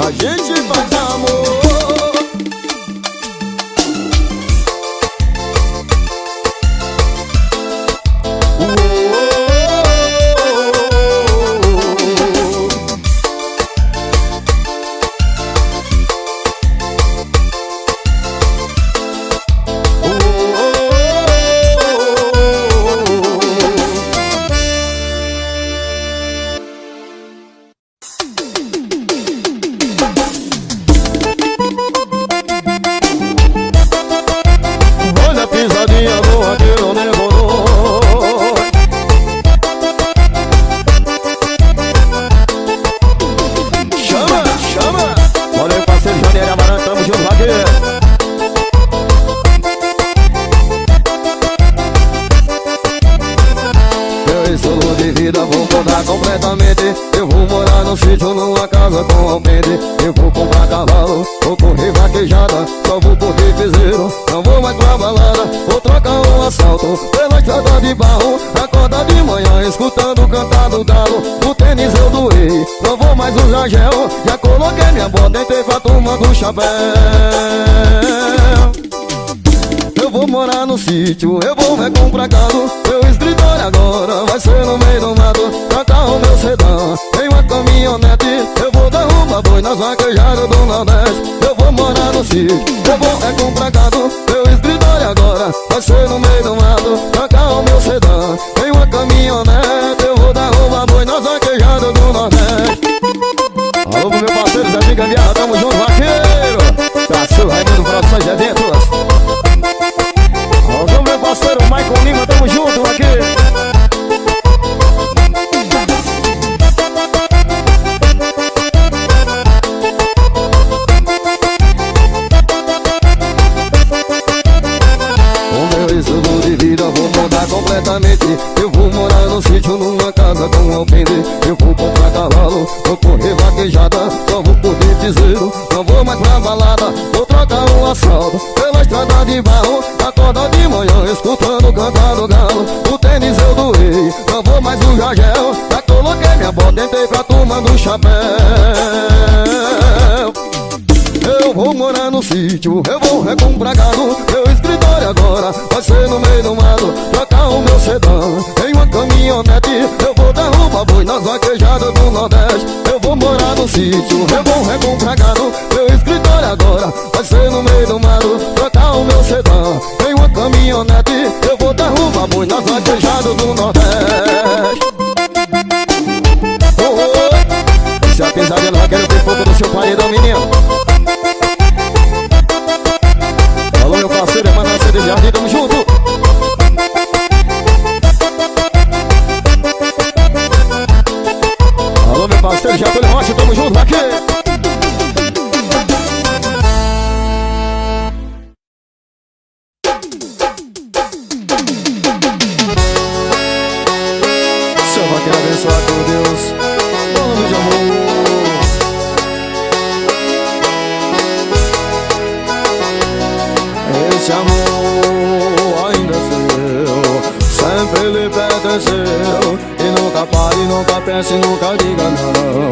A gente faz amor. Já coloquei minha bota, entrei pra turma do chapéu. Eu vou morar no sítio, eu vou ver comprar gado. Meu escritório agora vai ser no meio do mato. Pra carro meu sedã, tem uma caminhonete. Eu vou dar uma boi nas vaquejadas do Nordeste. Eu vou morar no sítio, eu vou ver comprar gado. Meu escritório agora vai ser no meio do mato. Pra carro meu sedã, tem uma caminhonete. Eu vou dar uma boi nas vaquejadas do Nordeste. Alô pro meu parceiro, Zé Vinganviarra, tamo junto, vaqueiro! Garcia Raimundo, produções de eventos. Alô pro meu parceiro, Michael Lima, tamo junto, vaqueiro! Com meu estudo de vida eu vou mudar completamente. Eu vou morar no sítio, numa casa com alpendre. Eu vou comprar cavalo, vou correr vaquejada, só vou correr piseiro, não vou mais pra balada. Vou trocar um asfalto pela estrada de barro. Acorda de manhã escutando cantar do galo. O tênis eu doei, não vou mais no jagel. Já coloquei minha bota, entrei pra turma do chapéu. Eu vou morar no sítio, eu vou recomprar gado. Meu escritório agora vai ser no meio do mato. Trocar o meu sedã em uma caminhonete. Eu vou dar uma boi nas vaquejadas do Nordeste. Eu vou morar no sítio, eu vou recomprar gado. Meu escritório agora vai ser no meio do mato. Trocar o meu sedã em uma caminhonete. Eu vou dar uma boi nas vaquejadas do Nordeste. Oh, oh. Se a pisadinha não quer ter fogo no seu paredão, menino. Alô, meu parceiro, é Manassé de Jardim, tamo junto. Alô, meu parceiro, Jardim Rocha, tamo junto, aqui. Seu vaqueiro abençoado por Deus, dono de amor. Esse amor ainda sou eu, sempre lhe pertenceu, e nunca pare, nunca nunca pense, nunca diga não.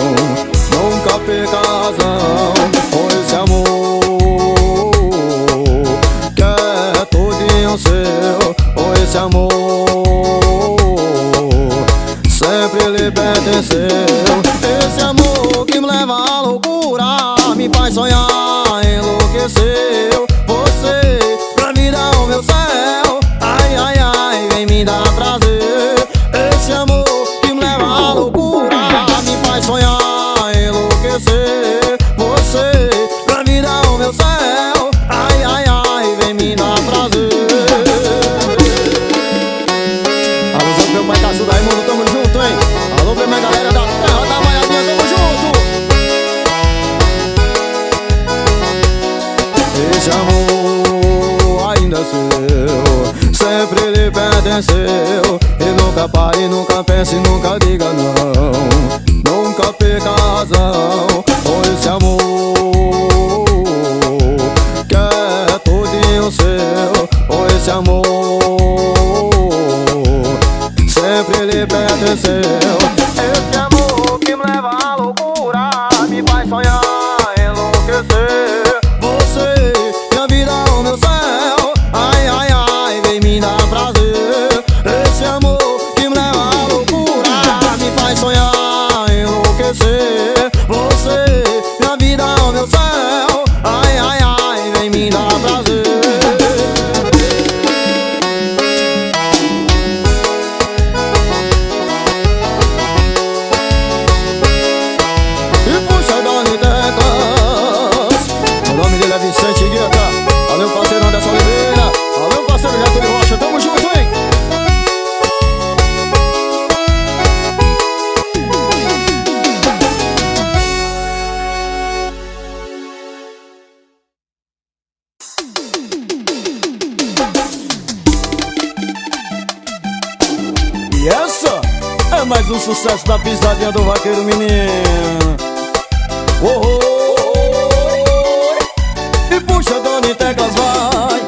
Nunca perca a razão, pois esse amor que é todinho seu, pois esse amor sempre lhe pertenceu. Esse amor que me leva à loucura, me faz sonhar, enlouqueceu. Você pra me dar o meu céu, ai, ai, ai, vem me dar prazer. Esse amor que me leva à loucura, me faz sonhar, enlouquecer. Você pra me dar o meu céu, ai, ai, ai, vem me dar prazer. Alô, sou meu pai, Garcia Raimundo, tamo junto, hein? Alô, pra minha galera da terra da Baiadinha, tamo junto. Esse amor ainda é seu, sempre lhe pertenceu. Nunca pare, nunca pense, nunca diga não. Nunca perca a razão, pois esse amor que é todinho seu, pois esse amor sempre lhe pertenceu. Esse amor que me leva à loucura, me faz sonhar, enlouquecer. Você, minha vida, o meu céu, ai, ai, ai, vem me dar prazer. Esse amor sonhar, enlouquecer. Você, minha vida, o meu céu, ai, ai, ai, vem me dar prazer. E puxa Dona Idecas, o nome dele é Vicente Guita. Valeu, parceiro Anderson Oliveira. Valeu, parceiro Getúlio Rocha, tamo junto, hein? Mais um sucesso da pisadinha do vaqueiro, menino. Oh, oh, oh. E puxa, Dona Teclas, vai.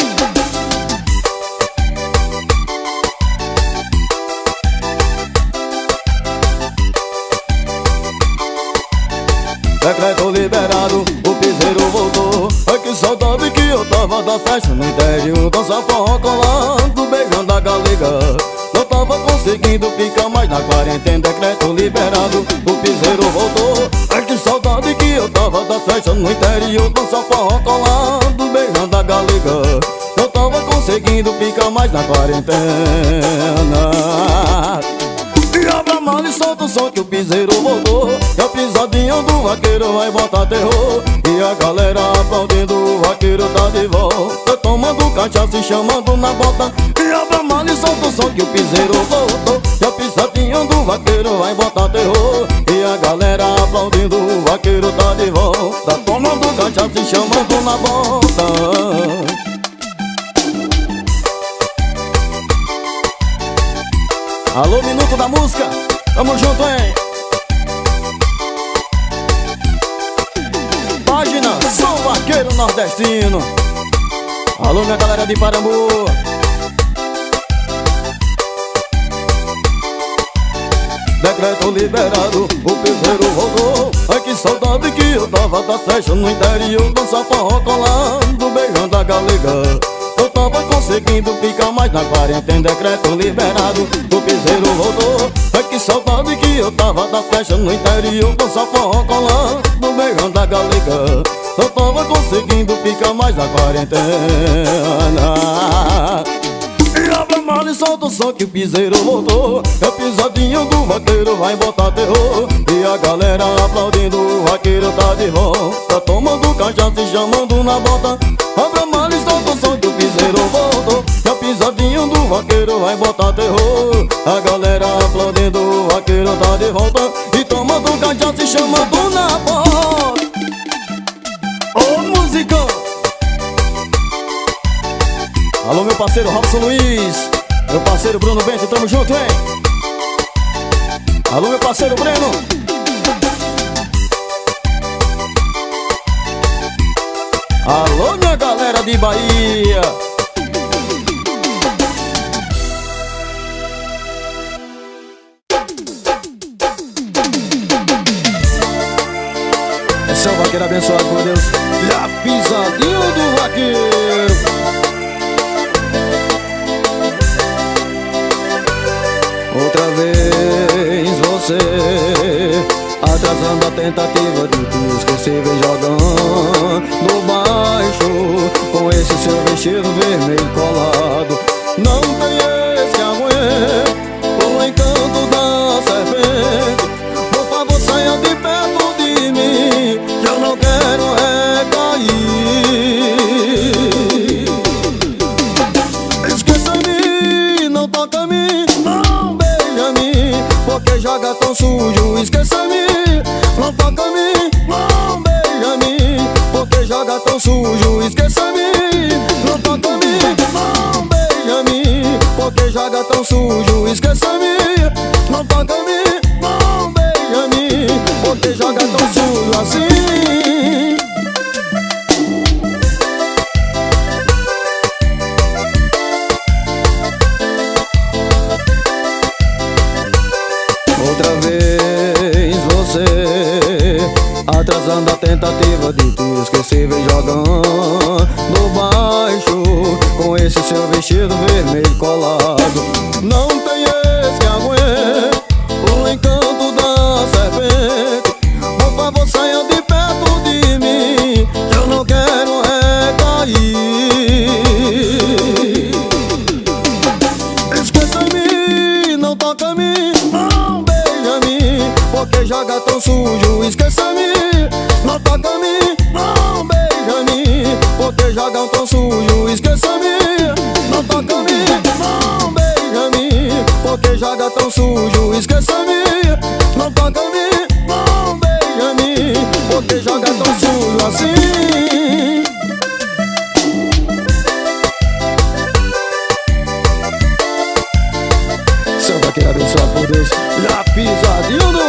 Decreto liberado, o piseiro voltou. Ai, que saudade que eu tava da festa. No interior, dança forró colado, beijando a galega. Tava conseguindo ficar mais na quarentena, decreto liberado, o piseiro voltou. Ai, que saudade que eu tava da festa no interior, dança forró colado, beijando a galega. Eu tava conseguindo ficar mais na quarentena. E abra a mala e solta o som que o piseiro voltou. E a pisadinha do vaqueiro vai botar terror. E a galera aplaudindo, o vaqueiro tá de volta, tomando cachaça e chamando na bota. E abra a mala e solta o som que o piseiro voltou. E a pisadinha do vaqueiro vai botar terror. E a galera aplaudindo, o vaqueiro tá de volta, tomando cachaça e chamando na bota. Alô, Minuto da Música, tamo junto, hein? Página São Vaqueiro Nordestino. Alô, minha galera de Parambu. Decreto liberado, o piseiro rodou. Ai, que saudade que eu tava da festa no interior, dança forró colado, beijando a galega. Eu tava conseguindo ficar mais na quarentena, decreto liberado, o piseiro voltou. Ai, que saudade que eu tava da festa no interior, dança forró colado, beijando a galega. Eu tava conseguindo ficar mais na quarentena. E abra a mala e solta o som que o piseiro voltou. E a pisadinha do vaqueiro vai botar terror. E a galera aplaudindo, o vaqueiro tá de volta, tomando cachaça e chamando na bota. Abra a mala e solta o som que o piseiro voltou. E a pisadinha do vaqueiro vai botar terror. A galera aplaudindo, o vaqueiro tá de volta, e tomando cachaça e chamando na bota. Ô, música! Alô, meu parceiro Robson Luiz, meu parceiro Bruno Bento, tamo junto, hein? Alô, meu parceiro Breno. Alô, minha galera de Bahia. É seu vaqueiro abençoado por Deus e a pisadinha do vaqueiro. Outra vez você atrasando a tentativa de te esquecer, vem jogando baixo com esse seu vestido vermelho colado. Não tem esse amanhã o encanto da serpente. Por favor, saia de perto de mim, que eu não quero recair. Esqueça-me, não toca-me, não beija-me, porque joga tão sujo. Esqueça-me, não toca-me, não beija-me, porque joga tão sujo. Esqueça-me, não toca-me, não beija-me, porque joga tão sujo. Esqueça-me, não toca-me, não beija-me, porque joga tão sujo assim. Outra vez você atrasando a tentativa de te esquecer, vem jogando baixo com esse seu vestido vermelho colado. Não tem esse aguento o encanto da serpente. Por favor, saia de perto de mim, que eu não quero recair. Esqueça-me, não toca-me, não beija-me, porque joga tão sujo. Esqueça-me, não toca-me, não beija-me, porque joga tão sujo. Esqueça-me, não toca-me, não beija-me, porque joga tão sujo. Esqueça-me, não toca-me, não beija-me, porque joga tão sujo assim. Seu vaqueiro abençoado por Deus e a pisadinha do vaqueiro.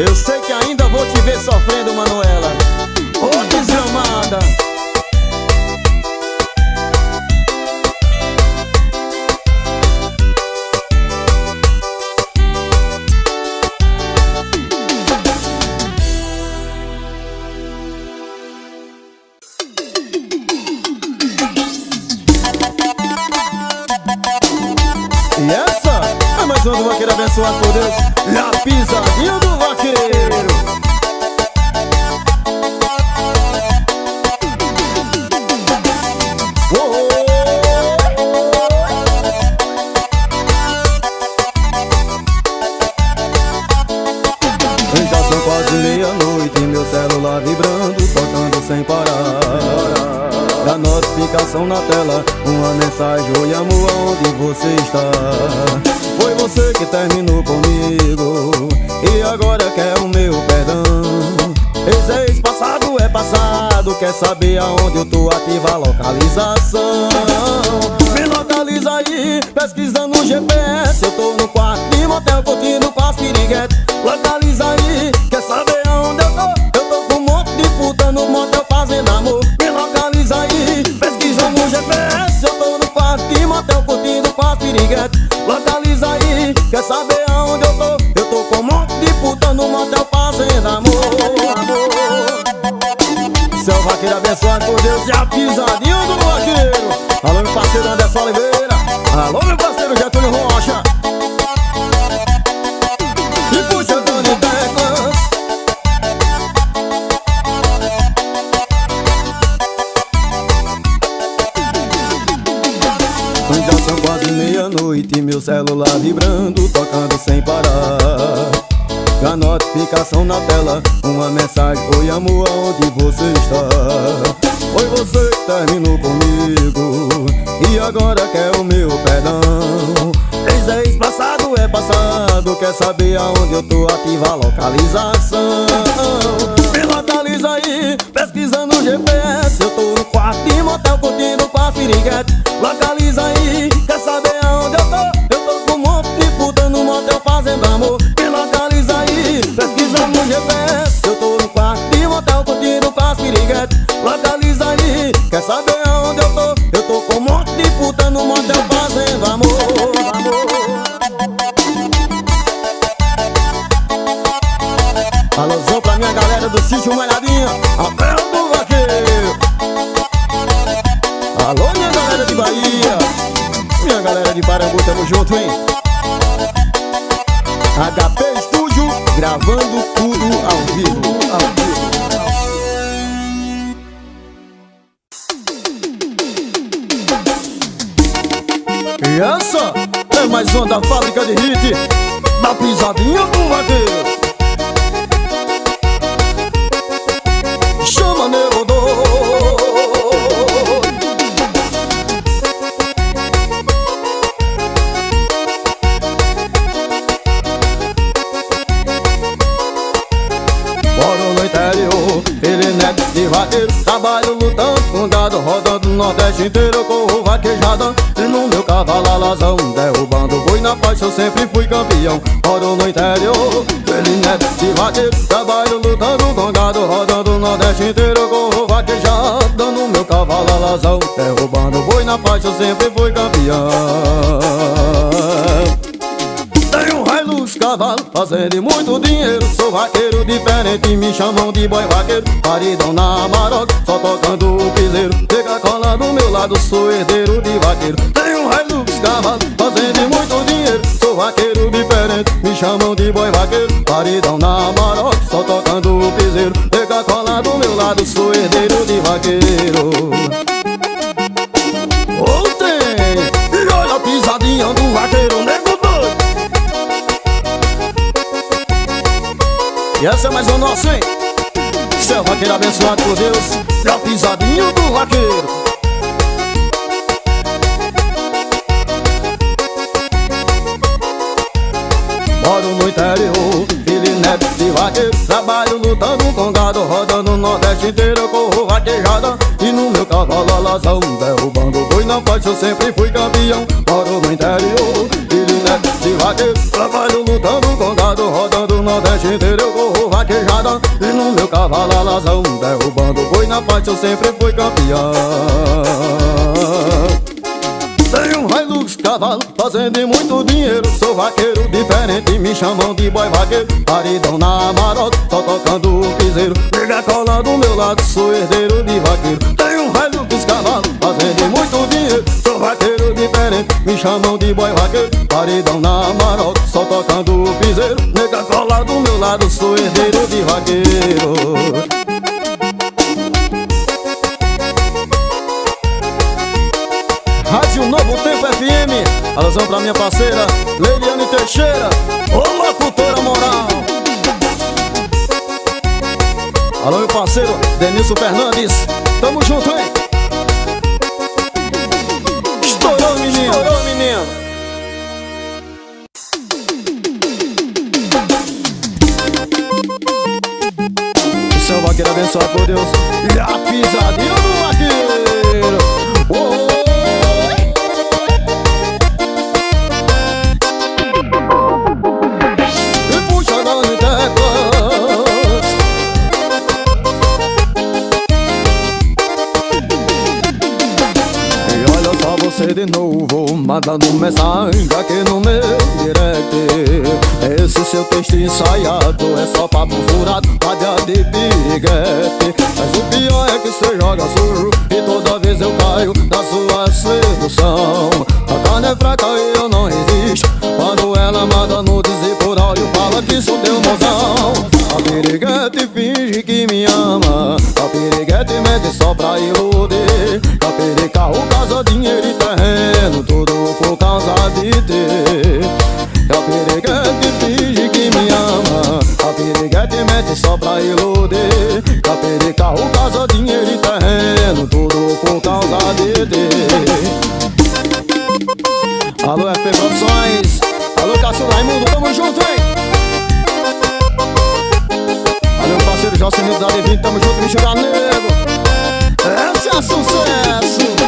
Eu sei que ainda vou te ver sofrendo, Manuela. Ô oh, desgramada. E essa é mais uma do Vaqueiro Abençoado por Deus, na pisadinha do vaqueiro. Na tela, uma mensagem, oi amor, onde você está? Foi você que terminou comigo e agora quer o meu perdão. Esse ex-passado é passado, quer saber aonde eu tô, ativa a localização. Me localiza aí, pesquisando no G P S. Eu tô no quarto de motel, curtindo com as piriguetes. Localiza aí, quer saber aonde eu tô? Eu tô com um monte de puta no motel fazendo amor. Me localiza aí, G P S, eu tô no quarto de motel curtindo com as piriguetes. Localiza aí, quer saber aonde eu tô? Eu tô com um monte de puta no motel fazendo amor, amor. Seu vaqueiro abençoado por Deus e a pisadinha do vaqueiro. Alô meu parceiro Anderson Oliveira, alô meu parceiro Getúlio Rocha. E puxa Tony Teclas. Noite, meu celular vibrando, tocando sem parar. A notificação na tela, uma mensagem, oi amor, onde você está? Foi você que terminou comigo e agora quer o meu perdão. Ex passado é passado, quer saber aonde eu tô, ativa a localização. Me localiza aí, pesquisando o G P S. Eu tô no quarto de motel, curtindo com as piriguetes. Localiza aí, quer saber aonde eu tô? Eu tô com um monte de puta no motel fazendo amor. Me localiza aí, pesquisando o G P S. Eu tô no quarto de motel, curtindo com as piriguetes. Localiza aí, quer saber aonde eu tô? Eu tô com um monte de puta no motel fazendo amor. Alôzão pra minha galera do sítio Malhadinha, apel do vaqueiro. Alô minha galera de Bahia, minha galera de Parambu, tamo junto, hein? H P Estúdio, gravando tudo ao vivo, ao vivo. E essa é mais uma da fábrica de hit, da pisadinha do vaqueiro. Chama meu dor. Moro no interior, ele neto de vaqueiro. Trabalho lutando, fundado, rodando o Nordeste inteiro. Corro vaquejada e no meu cavalo alazão, derrubando boi na faixa, eu sempre fui campeão. Moro no interior, ele neto de vaqueiro. Trabalho lutando, congado, rodando Nordeste inteiro, corro vaquejada no meu cavalo alazão, derrubando boi na faixa, eu sempre fui campeão. Tenho um Hilux cavalo, fazendo muito dinheiro. Sou vaqueiro diferente, me chamam de boi vaqueiro. Paridão na Maroc, só tocando o piseiro. Chega cola do meu lado, sou herdeiro de vaqueiro. Tenho um Hilux cavalo, fazendo muito dinheiro. Sou vaqueiro diferente, me chamam de boi vaqueiro. Paridão na Maroc, só tocando o piseiro. Cola do meu lado, sou herdeiro de vaqueiro. Voltei, e olha a pisadinha do vaqueiro, nego doido. E essa é mais o nosso, hein? Seu vaqueiro abençoado por Deus, e a pisadinha do vaqueiro. Moro no interior, filho neto de vaqueiro. Trabalho lutando com gado, rodando o Nordeste inteiro, eu corro vaquejada e no meu cavalo alazão, derrubando boi na faixa, eu sempre fui campeão. Moro no interior, filho neto de vaqueiro. Trabalho lutando com gado, rodando o Nordeste inteiro, eu corro cavalo alazão, derrubando boi na parte eu sempre fui campeão. Tenho um Hilux cavalo, fazendo muito dinheiro. Sou vaqueiro diferente, me chamam de boy vaqueiro. Paridão na amarota, só tocando o piseiro. Liga cola do meu lado, sou herdeiro de vaqueiro. Tenho um Hilux cavalo, fazendo muito dinheiro. Sou vaqueiro diferente, me chamam de boy vaqueiro. Paridão na amarota, só tocando o piseiro. Liga cola do meu lado, sou herdeiro de vaqueiro. Rádio Novo Tempo F M, alusão pra minha parceira Leiliane Teixeira, ô locutora moral. Alô meu parceiro Denilson Fernandes, tamo junto, hein? Estourou menino, estourou menino. O seu vaqueiro abençoado por Deus e a pisadinha do vaqueiro. Oh, oh. De novo, mandando mensagem aqui no meu direct. Esse seu texto ensaiado é só papo furado, rádio de piriguete. Mas o pior é que cê joga sujo e toda vez eu caio da sua sedução. A carne é fraca e eu não resisto quando ela manda nudes e por áudio fala que sou teu mozão. A piriguete finge que me ama, a piriguete mede só pra iludir. Capirei carro, casa, dinheiro e terreno, tudo por causa de ti. Capiriguete finge que me ama, capiriguete mete só pra iludir. Capirei carro, casa, dinheiro e terreno, tudo por causa de ti. Alô R P Produções, alô Garcia Raimundo, tamo junto, hein? Alô parceiro Jossenildo de Vinho, tamo junto, me chega nego. Esse é sucesso.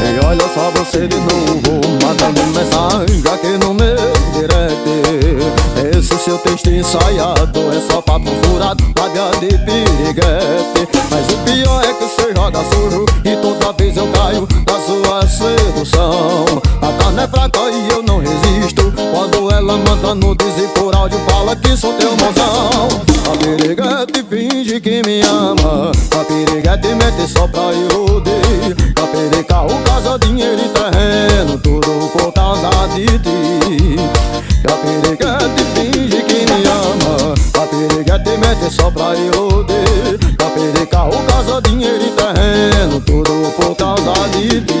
E olha só você de novo, mandando mensagem aqui no meu direct. Esse seu texto ensaiado é só papo furado, paga de piriguete. Mas o pior é que você joga sujo e toda vez eu caio da sua sedução. A carne é fraca e eu não resisto quando ela manda nudes e por áudio fala que sou teu mozão. A piriguete finge que me ama, a piriguete mete só pra iludir. Capirei carro, casa, dinheiro e terreno, tudo por causa de ti. A piriguete finge que me ama, a piriguete mete só pra iludir. Capirei carro, casa, dinheiro e terreno, tudo por causa de ti.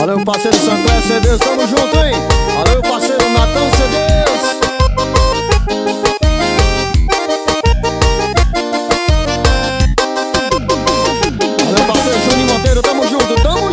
Olha o parceiro Santana C Ds, tamo junto, hein? Olha o parceiro Natão C Ds. Olha o parceiro Juninho Monteiro, tamo junto, tamo junto.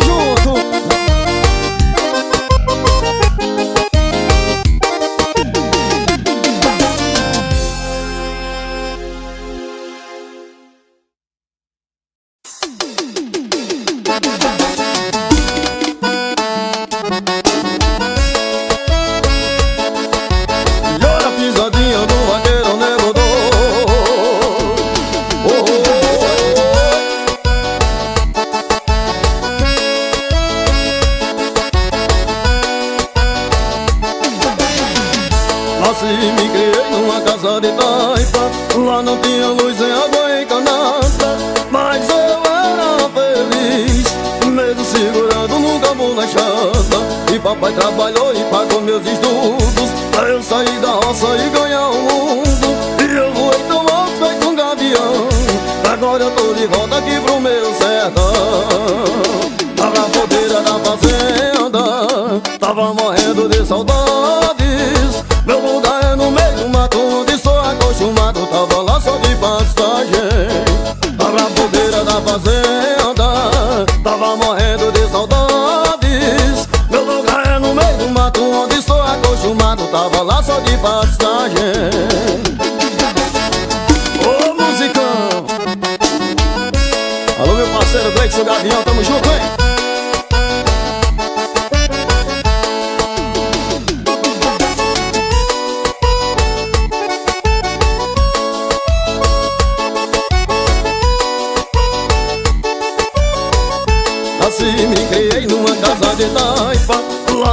Gavião, tamo junto, hein?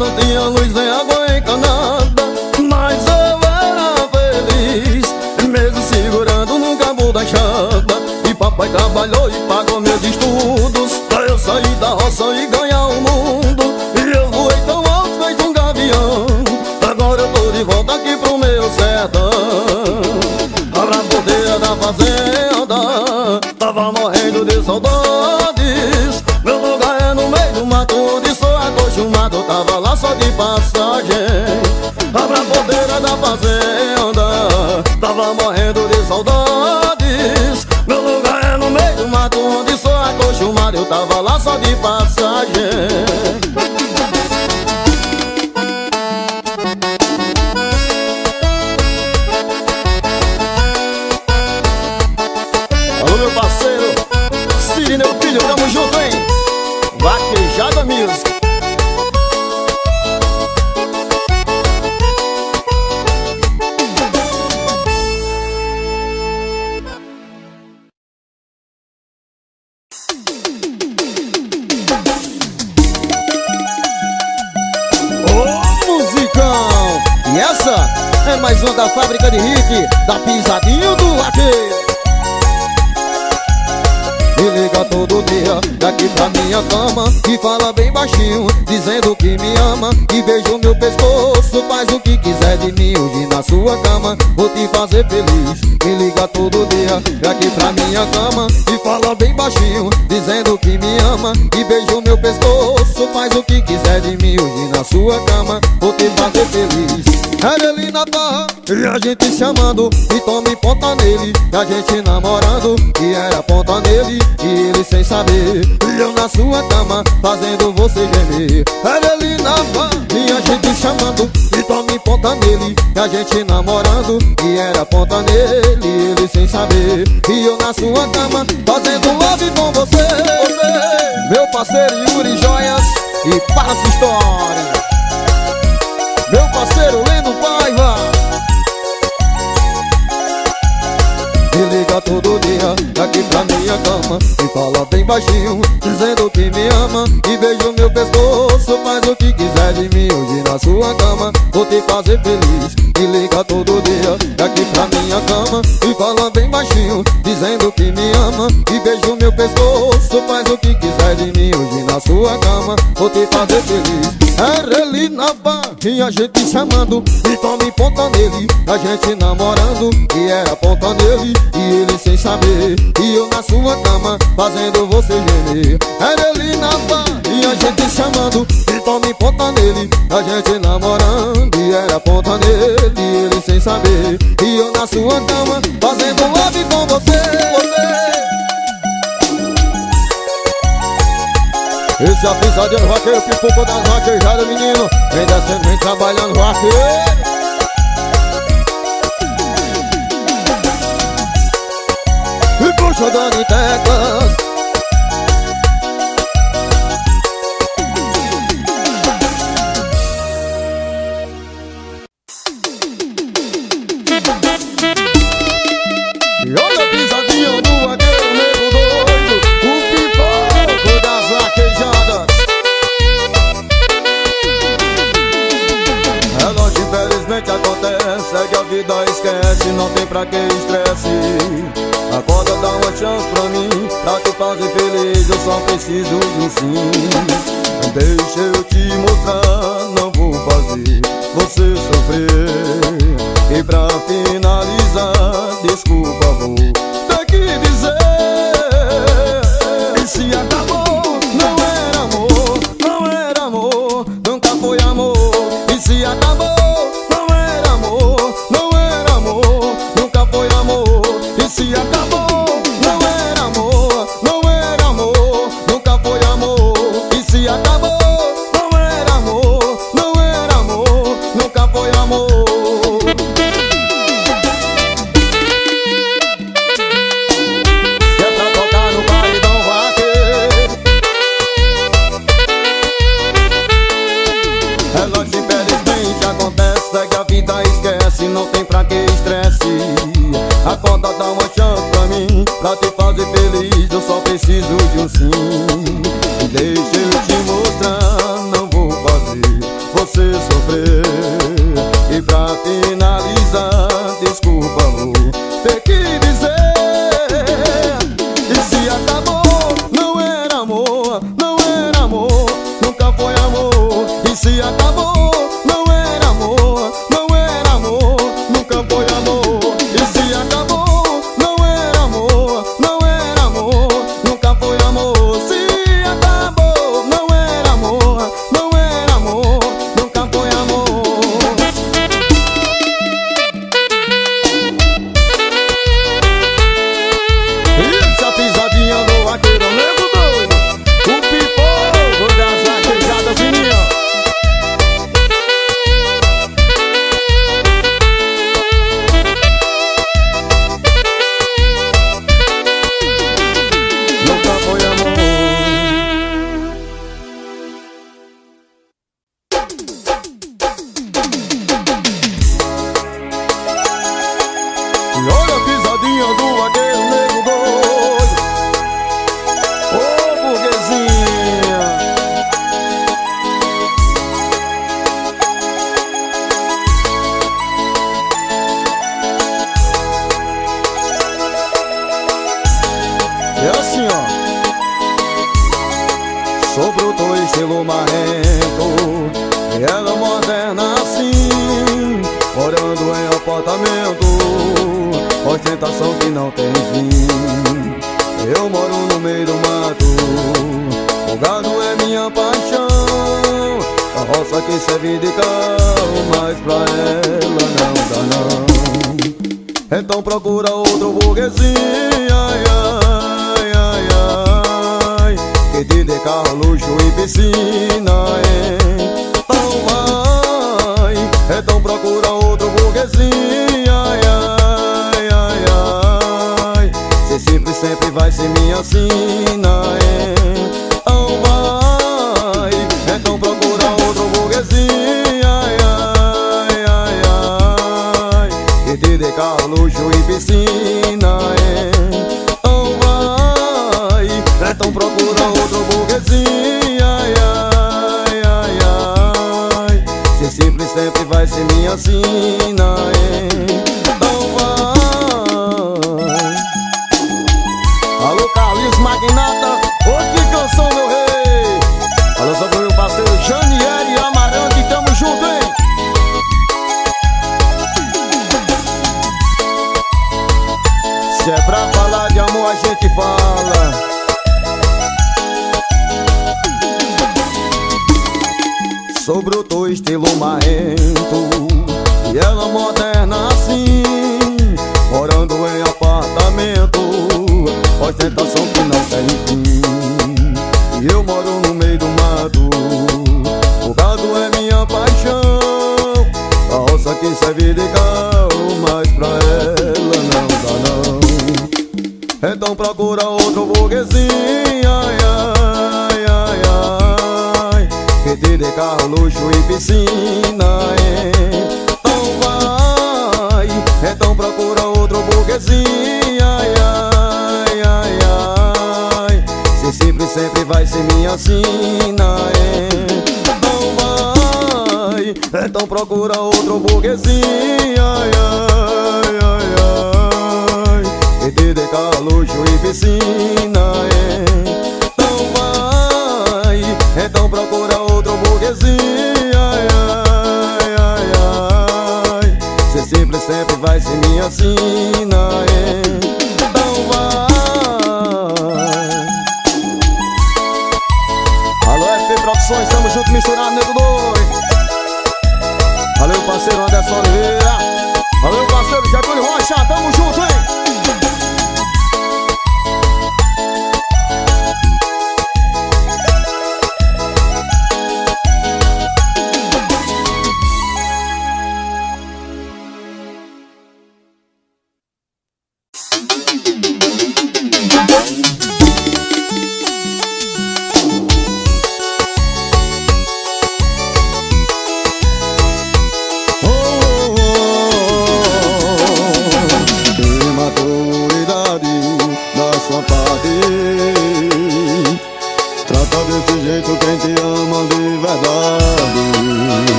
não tinha luz nem água encanada, mas eu era feliz, mesmo segurando no cabo da enxada. E papai trabalhou e pagou meus estudos pra eu sair da roça e ganhar o mundo. E eu voei tão alto feito um gavião, agora eu tô de volta aqui pro meu sertão. Pra poder da fazenda, tava morrendo de saudades. Meu lugar é no meio do mato, onde sou acostumado, tava lá só de passagem. A brabodeira da fazenda, tava morrendo de saudades. Meu lugar é no meio do mato, onde sou acostumado, eu tava lá só de passagem. Vaquejada music. Ô, musicão! E essa é mais uma da fábrica de hit, da pisadinha do vaqueiro. Me liga todo dia, daqui pra minha cama, e fala bem baixinho, dizendo que me ama. E beijo meu pescoço, faz o que quiser de mim. Hoje na sua cama, vou te fazer feliz. Me liga todo dia, daqui pra minha cama, e fala bem baixinho, dizendo que me ama. E beijo meu pescoço, faz o que quiser de mim. Hoje na sua cama, vou te fazer feliz. Era ele na barra, e a gente se amando, e tome ponta nele, e a gente namorando, e era ponta nele, e ele sem saber, e eu na sua cama, fazendo você gemer. Era ele na barra, e a gente chamando, e tome ponta nele, e a gente namorando, e era ponta nele, e ele sem saber, e eu na sua cama, fazendo love com você, você. Meu parceiro Iuri Joinas e passa história. Meu parceiro Seruíno Pai, me liga todo dia, daqui pra minha cama, e fala bem baixinho, dizendo que me ama. E beijo meu pescoço, faz o que quiser de mim. Hoje na sua cama, vou te fazer feliz. Me liga todo dia, daqui pra minha cama, e fala bem baixinho, dizendo que me ama. E beijo meu pescoço, faz o que quiser de mim. Hoje na sua cama, vou te fazer feliz. Era ele na barra, e a gente chamando, e tome ponta nele, a gente namorando, e era ponta nele, e ele sem saber, e eu na sua cama, fazendo você gemer. Era ele na barra, e a gente chamando, e tome ponta nele, a gente namorando, e era ponta nele, e ele sem saber, e eu na sua cama, fazendo love com você, você. Esse é a pisadinha do vaqueiro, pipoca das vaquejadas, menino. Vem descendo, vem trabalhando, vaqueiro. E puxa dando em teclas. E olha a pisadinha do vaqueiro, nego doido, o pipoco das vaquejadas. É longe, infelizmente acontece, é que a vida esquece, não tem pra que estresse. Acorda, dá uma chance pra mim, pra te fazer feliz, eu só preciso de um sim. Deixa eu te mostrar, não vou fazer você sofrer. E pra finalizar, desculpa, vou ter que dizer que se acabou, não era amor, não era amor, nunca foi amor. E se acabou, não era amor, não era amor, nunca foi amor. E se acabou, não era amor, não era amor, nunca foi amor. E se acabou, não era amor, não era amor, nunca foi amor. É pra tocar no paredão vaqueiro. É longe, infelizmente acontece, é que a vida esquece, não tem pra que estresse. Acorda, dá uma chance pra mim, pra te fazer feliz, eu só preciso de um sim. Deixa eu te mostrar, não vou fazer sofrer. E pra finalizar, desculpa-me ter que dizer que se acabou, não era amor, não era amor, nunca foi amor. E se acabou, não era amor, não era amor, nunca foi amor. E se acabou, não era amor, não era amor, nunca foi amor. Se acabou, não era amor, não era amor, nunca foi amor. Isso, a pisadinha do vaqueiro, nego doido, o pipoco das vaquejadas, menino. Ostentação que não tem fim. Eu moro no meio do mato, o gado é minha paixão. A roça que serve de cão, mas pra ela não dá não. Então procura outro burguesinho, ai, ai, ai, ai, que te dê carro, luxo e piscina, hein? Então vai, então procura outro burguesinho, ai, ai, sempre, sempre vai ser minha sina, hein? Então vai, então procura outro burguesinho, ai, ai, ai, ai, que te dê carro, luxo e piscina, hein? Então vai, então procura outro burguesinho, ai, ai, ai, ai, sempre, sempre vai ser minha sina, hein? Então vai. Magnata, ô que canção, meu rei. Olha só, meu parceiro Janiel e Amarante, tamo junto, hein? Se é pra falar de amor, a gente fala. Sou bruto, estilo marrento, e ela moderna assim, morando em apartamento, ostentação que não tem fim. Eu moro no meio do mato, o gado é minha paixão. A roça que serve de carro, mas pra ela não dá não. Então procura outro burguesinho, ai, ai, ai, ai, que te dê carro, luxo e piscina, hein? Então vai, então procura outro burguesinho, ai, ai, sempre, sempre vai ser minha sina, hein? Então vai, então procura outro burguesinho, ai, ai, ai, ai, que te dê carro, luxo e piscina, hein? Então vai, então procura outro burguesinho, ai, ai, ai, ai, sempre, sempre vai ser minha sina, hein? Então vai. Produções, tamo junto, misturado, nego doido. Valeu, parceiro Anderson Oliveira. Valeu, parceiro Getúlio Rocha, tamo junto, hein?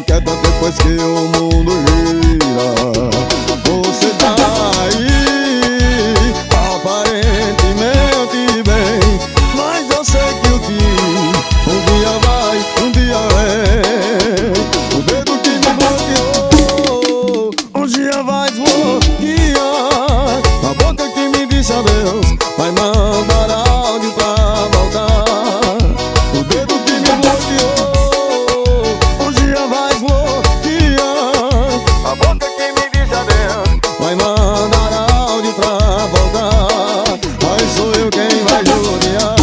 só quieta depois que o mundo gira. Você tá aí, aparentemente bem, mas eu sei que o dia, um dia vai, um dia é. O dedo que me bloqueou, um dia vai desbloquear. A boca que me disse adeus, vai mandar áudio pra voltar. O dedo que me bloqueou, um dia vai desbloquear. A boca que me diz adeus, vai mandar áudio pra voltar. Mas sou eu quem vai judiar.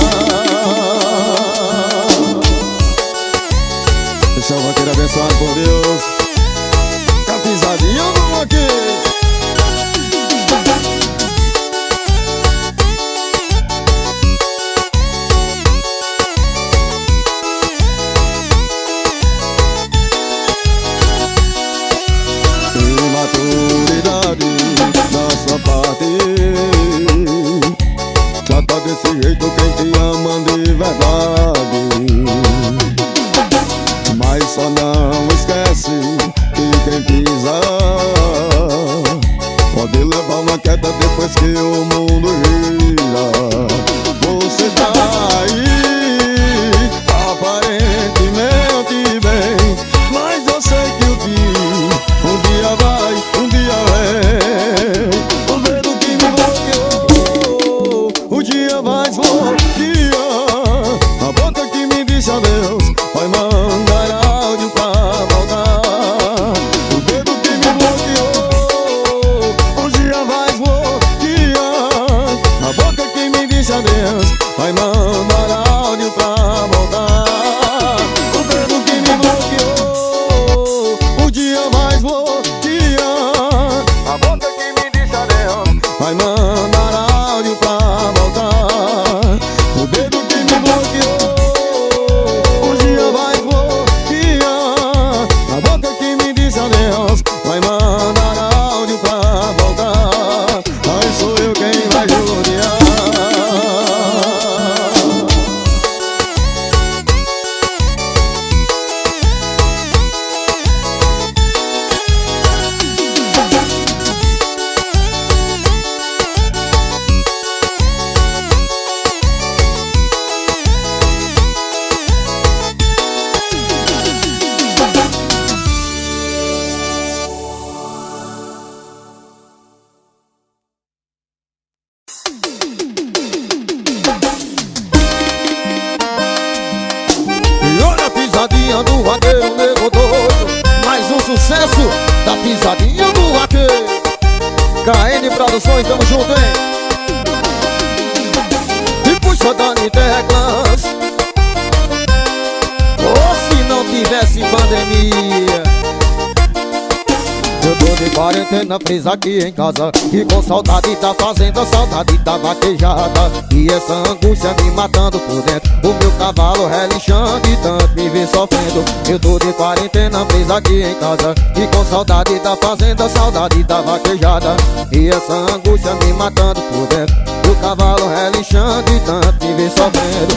Esse é o vaqueiro abençoado por Deus. Capisadinho do vaqueiro. Desse jeito quem te ama de verdade, mas só não esquece que quem pisar pode levar uma queda depois que o mundo gira. Você tá aí, aparentemente bem, mas eu sei que o dia, um dia vai, um dia é. A boca que me disse adeus, vai mandar áudio pra voltar. O dedo que me bloqueou, um dia vai bloquear. A boca que me disse adeus, vai mandar áudio pra voltar. O dedo que me bloqueou, um dia vai bloquear. A boca que me disse adeus, vai mandar áudio pra voltar. O dedo que me bloqueou, um dia vai bloquear. A boca que me diz adeus, vai mandar áudio pra voltar. Mas sou eu quem vai presa aqui em casa, e com saudade tá fazendo a saudade da vaquejada. E essa angústia me matando por dentro, o meu cavalo relinchando e tanto me vê sofrendo. Eu tô de quarentena, presa aqui em casa, e com saudade tá fazendo a saudade da vaquejada. E essa angústia me matando por dentro, o cavalo relinchando e tanto me vê sofrendo.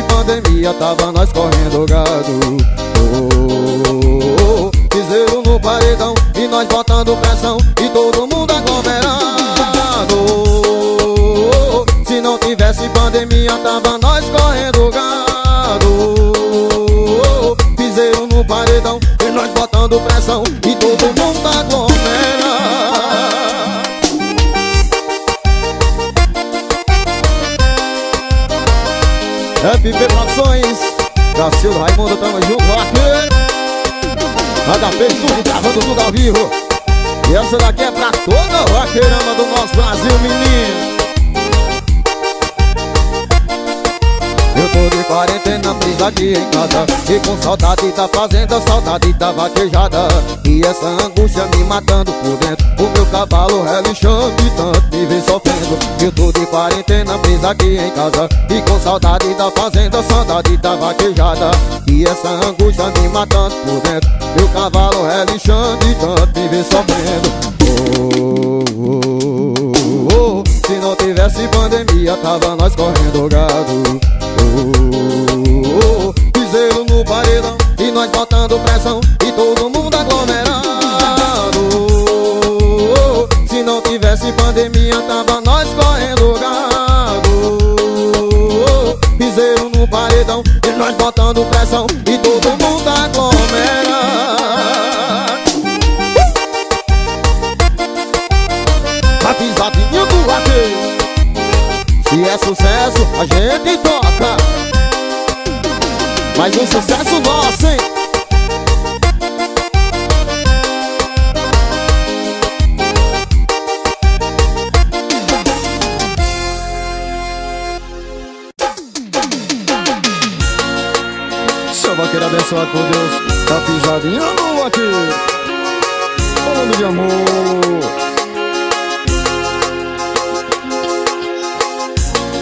Oh, oh, oh, oh. Se não tivesse pandemia, tava nós correndo gado. Oh, piseiro no paredão e nós botando pressão e todo mundo aglomerado. Se não tivesse pandemia, tava nós correndo gado. Piseiro no paredão e nós botando pressão e todo mundo aglomerado. F P Produções, Garcia Raimundo, tamo junto aqui. Cada vez tudo, gravando tudo ao vivo. E essa daqui é pra toda a vaqueirama do nosso Brasil, menino. Eu tô de quarentena, presa aqui em casa, e com saudade tá fazendo a saudade da vaquejada. E essa angústia me matando por dentro, o meu cavalo relinchando e tanto me vem sofrendo. Eu tô de quarentena, presa aqui em casa, e com saudade tá fazendo a saudade da vaquejada. E essa angústia me matando por dentro, meu cavalo relinchando e tanto me vem sofrendo. Oh, oh, oh, oh. Se não tivesse pandemia, tava nós correndo gado. Oh, oh, oh. fazendo pressão e todo mundo aglomerado. Se não tivesse pandemia, tava nós correndo gado. Piseiro no paredão e nós botando pressão e todo mundo aglomerado. A pisadinha do vaqueiro, se é sucesso, a gente toca. Mais um sucesso nosso, hein? Seu vaqueiro abençoado por Deus, tá pisadinha no vaqueiro, falando de amor.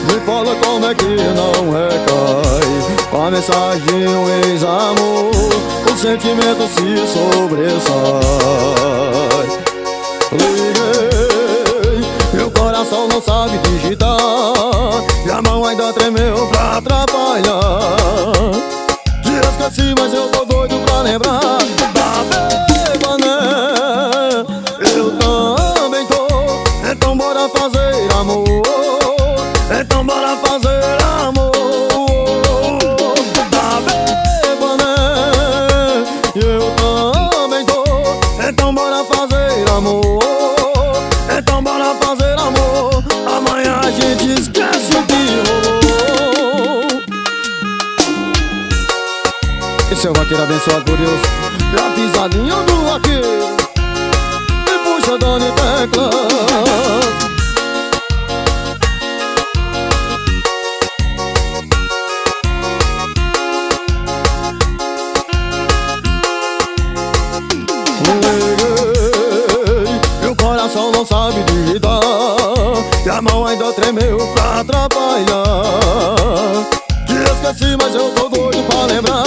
Me fala como é que não recai a mensagem de um ex-amor, o sentimento se sobressai. Liguei, meu coração não sabe digitar, e a mão ainda tremeu pra atrapalhar. Te esqueci, mas eu tô doido pra lembrar da bêbada, né? Eu também tô, então bora fazer amor, então bora fazer amor. Seu vaqueiro abençoado por Deus, a pisadinha do vaqueiro, e puxa dando tecla. Liguei, e o coração não sabe digitar, e a mão ainda tremeu pra atrapalhar. Te esqueci, mas eu tô doido pra lembrar.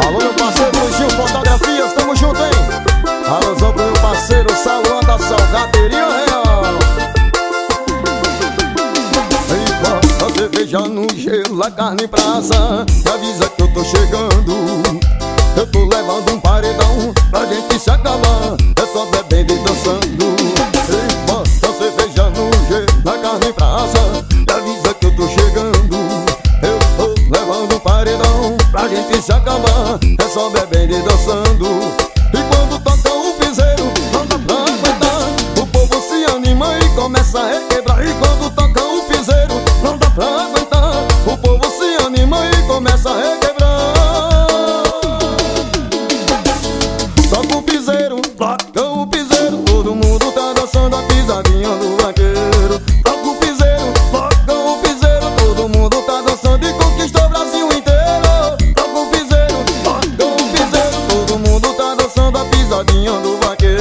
Alô, meu parceiro, Luizinho, fotografias, tamo junto, hein? Alusão pro meu parceiro Salão da Salgateria Real. Enquanto a cerveja no gelo, a carne em brasa, me avisa que eu tô chegando. Eu tô levando um paredão pra gente se acabar, é só bebendo e dançando. Enquanto a cerveja no gelo, a carne em brasa, me avisa que eu tô chegando. Eu tô levando um paredão pra gente se acabar, é só bebendo e dançando. Começa a requebrar e quando toca o piseiro não dá pra aguentar. O povo se anima e começa a requebrar. Toca o piseiro, toca o piseiro, todo mundo tá dançando a pisadinha do vaqueiro. Toca o piseiro, toca o piseiro, todo mundo tá dançando e conquistou o Brasil inteiro. Toca o piseiro, toca o piseiro, todo mundo tá dançando a pisadinha do vaqueiro.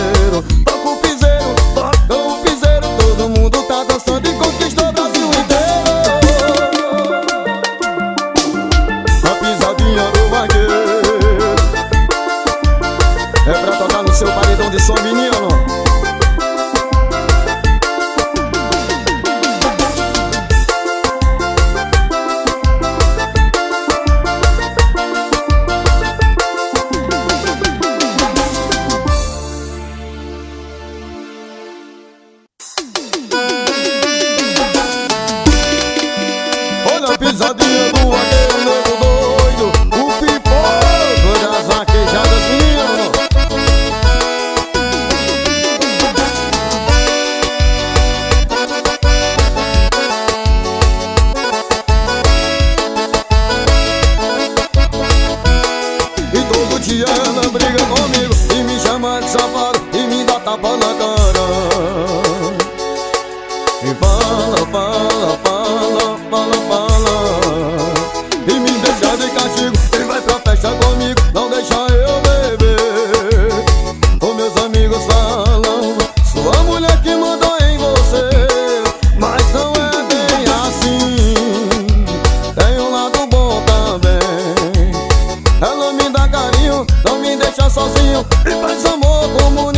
Sozinho e faz amor como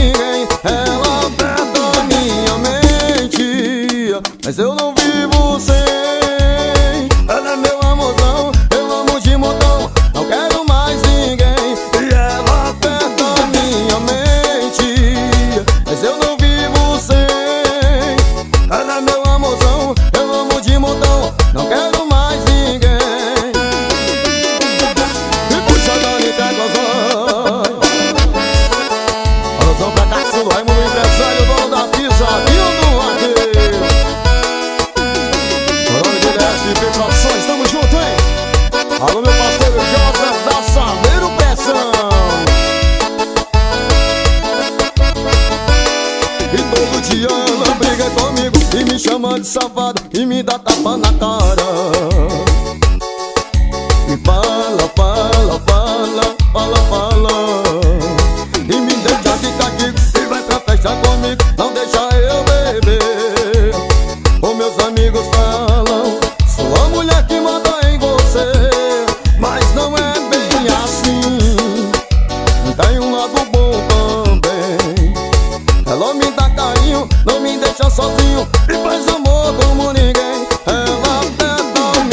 ninguém. Ela até dorme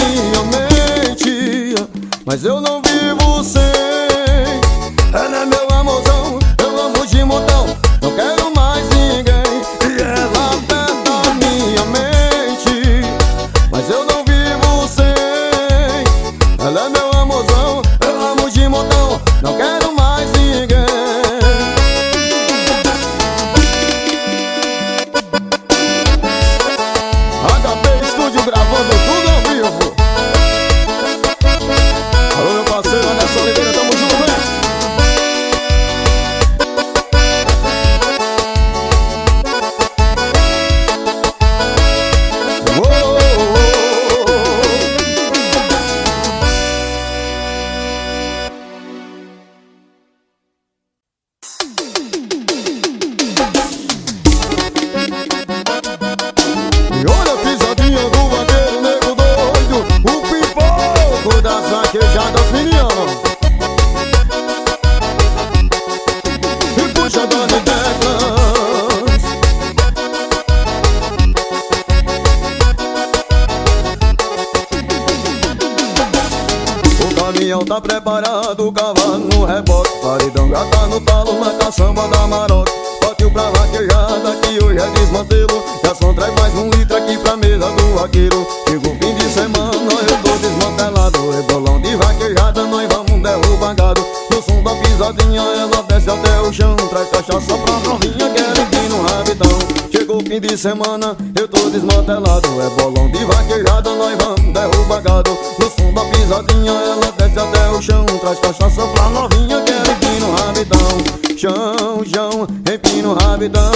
tá preparado, o cavalo no rebote. Paridão já tá no talo, na caçamba da marota. Partiu pra vaquejada, que hoje é desmantelo. Já só traz mais um litro aqui pra mesa do vaqueiro. Chegou fim de semana, eu tô desmantelado. Rebolão de vaquejada, nós vamos derrubar gado. No som da pisadinha, ela desce até o chão. Traz cachaça pra novinha, quero vir no rabidão. Chegou fim de semana, eu tô desmantelado. Rebolão de vaquejada, nós vamos derrubar gado. No som da pisadinha, ela desce até o chão. Traz cachaça pra novinha, quero vir no rabidão. Chão, chão, empina o rabidão.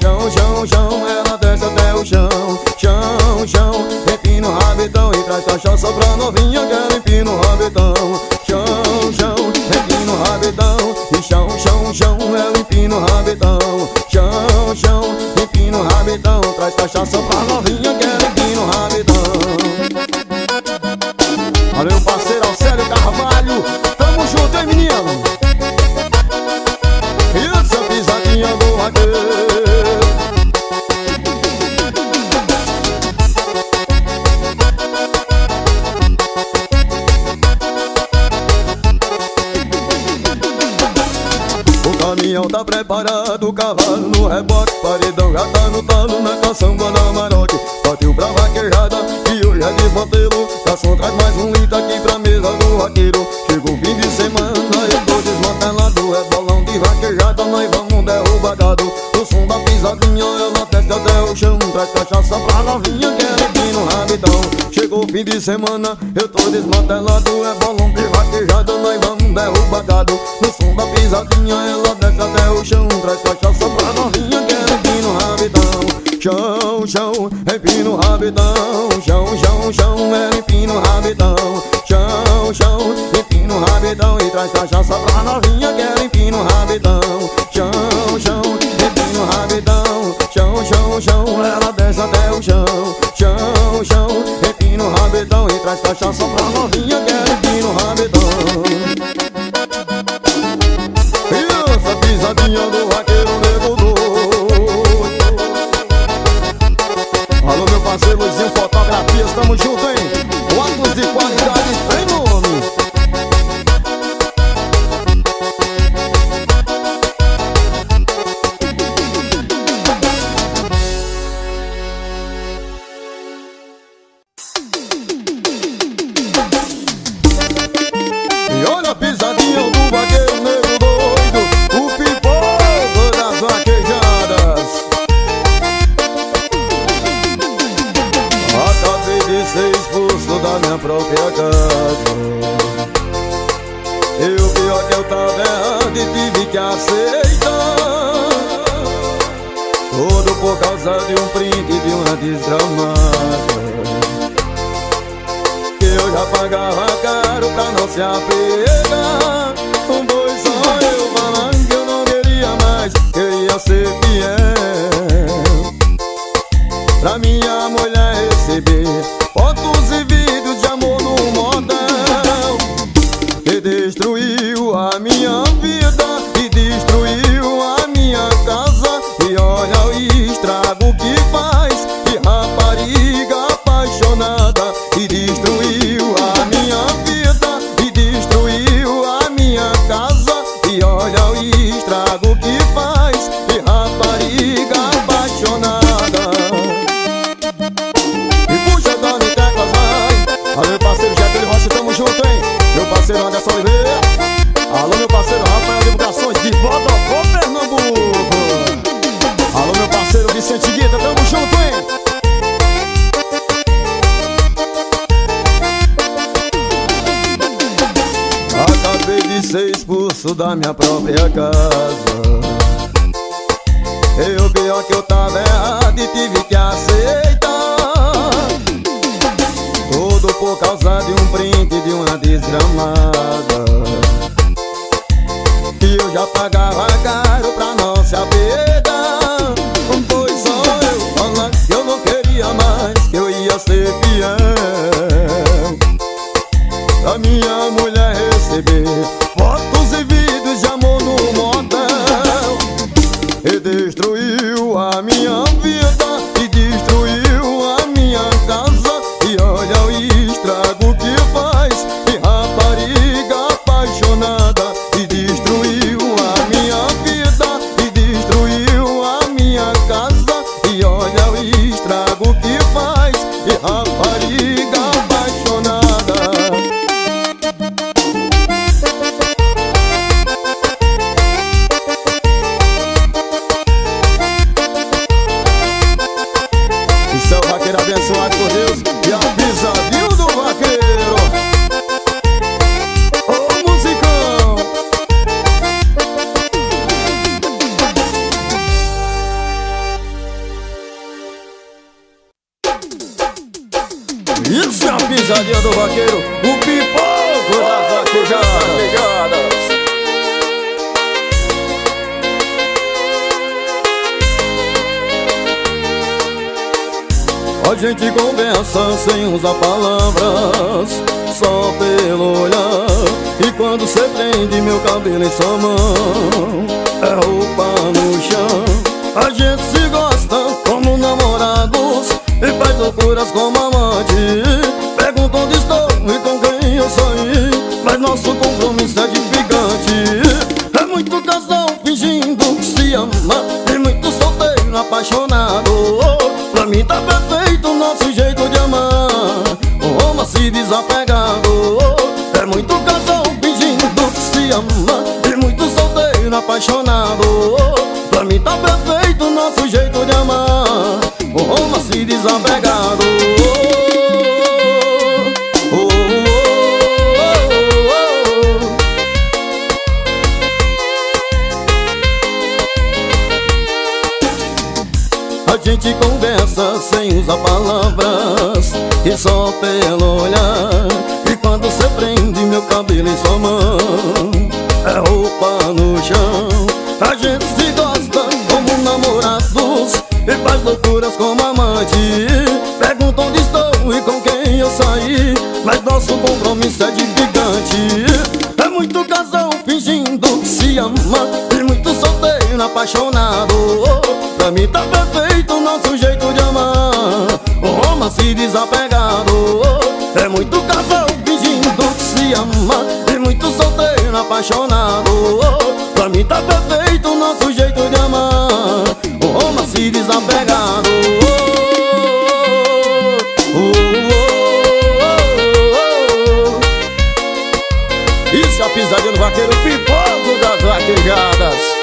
Chão, chão, chão, ela desce até o chão. Chão, chão, empina o rabidão. E traz cachaça pra novinha que ela empina o rabidão. Chão, chão, empina o rabidão. E chão, chão, chão, ela empina o rabidão. Chão, chão, empina o rabidão. Traz cachaça pra novinha que ela empina o rabidão. Valeu, parceiro Alcélio Carvalho. Tamo junto, hein, menino? O caminhão tá preparado, o cavalo no rebote. Paridão já tá no talo, na caçamba da marote. Partiu pra vaquejada, e hoje é desmantelo. Cação traz mais um litro aqui pra mesa do vaqueiro. Chegou fim de semana, eu tô desmantelado. É bolão de vaquejada, nós vamos derrubar gado. O som da pisadinha, ela desce até o chão. Traz cachaça pra novinha, que ela empina o rabidão. Chegou fim de semana, eu tô desmantelado. É bolão de vaquejada, nós vamos derrubar gado. No som da pisadinha, ela desce até o chão. Traz cachaça pra novinha, que ela empina o rabidão. Chão, chão, empina o rabidão. Chão, chão, chão, ela empina o rabidão. Chão, chão, empina o rabidão. E traz cachaça pra novinha, que ela empina o rabidão. Chão, chão, empina o rabidão. Chão, chão, chão, ela desce até o chão. Chão, chão, empina o rabidão. E traz cachaça pra novinha, que ela empina o rabidão. E essa pisadinha do vaqueiro Luzinho Fotografias, tamo junto, hein? Fotos de qualidade tem nome. E olha a pisadinha do vaqueiro negro doido, o pipoco das vaquejadas. Acabei de ser expulso da minha própria casa. E o pior que eu tava errado e tive que aceitar. Tudo por causa de um print de uma desgramada. Que eu já pagava caro pra não se apegar. Pois só eu falando que eu não queria mais, queria ser fiel. Pra minha mulher receber fotos e vídeos de amor no motel. Que destruiu a minha vida e destruiu a minha casa. E olha o estrago que faz, que rapariga apaixonada. E destruiu a minha vida e destruiu a minha casa. E olha o estrago que faz, que rapariga apaixonada. Alô, meu parceiro Getúlio Rocha, tamo junto, hein? Meu parceiro Anderson Oliveira. Alô, meu parceiro Rafael Divulgações de Bodocó, Pernambuco. Alô, meu parceiro Vicente Guida, tamo junto, hein? Acabei de ser expulso da minha própria casa. E o pior que eu tava errado e tive que aceitar. Tudo por causa de um print de uma desgramada. Que eu já pagava caro pra não se apegar. Pois só eu falar que eu não queria mais, que eu ia ser fiel. Pra minha mulher receber fotos e vídeos de amor no motel. E destruiu a minha vida e destruiu a minha casa. E olha o estrago que faz, que rapariga pisadinha do vaqueiro, o pipoco da vaquejada. A gente conversa sem usar palavras, só pelo olhar. E quando cê prende meu cabelo em sua mão, é roupa no chão. A gente se gosta como namorados e faz loucuras como amante. Pergunta onde estou e com quem eu saí, mas nosso compromisso é gigante. É muito casal fingindo que se ama e muito solteiro apaixonado. Pra mim tá perfeito o nosso jeito de amar, o homem se desapegado. É muito casal fingindo que se ama e muito solteiro apaixonado. Pra mim tá perfeito o nosso jeito de amar, o homem se desapegado. Oh, oh, oh, oh, oh. A gente conversa sem usar palavras e só pelo olhar. E quando cê prende meu cabelo em sua mão, é roupa no chão. A gente se gosta como namorados e faz loucuras como amante. Pergunta onde estou e com quem eu saí, mas nosso compromisso é gigante. É muito casal fingindo que se ama e muito solteiro apaixonado. Pra mim tá perfeito o nosso jeito de amar, o homem se desapegado. É muito casal fingindo que se ama e muito solteiro apaixonado. Pra mim tá perfeito o nosso jeito de amar, o homem se desapegado. Oh, oh, oh, oh. Isso é a pisadinha do vaqueiro, pipoco das vaquejadas.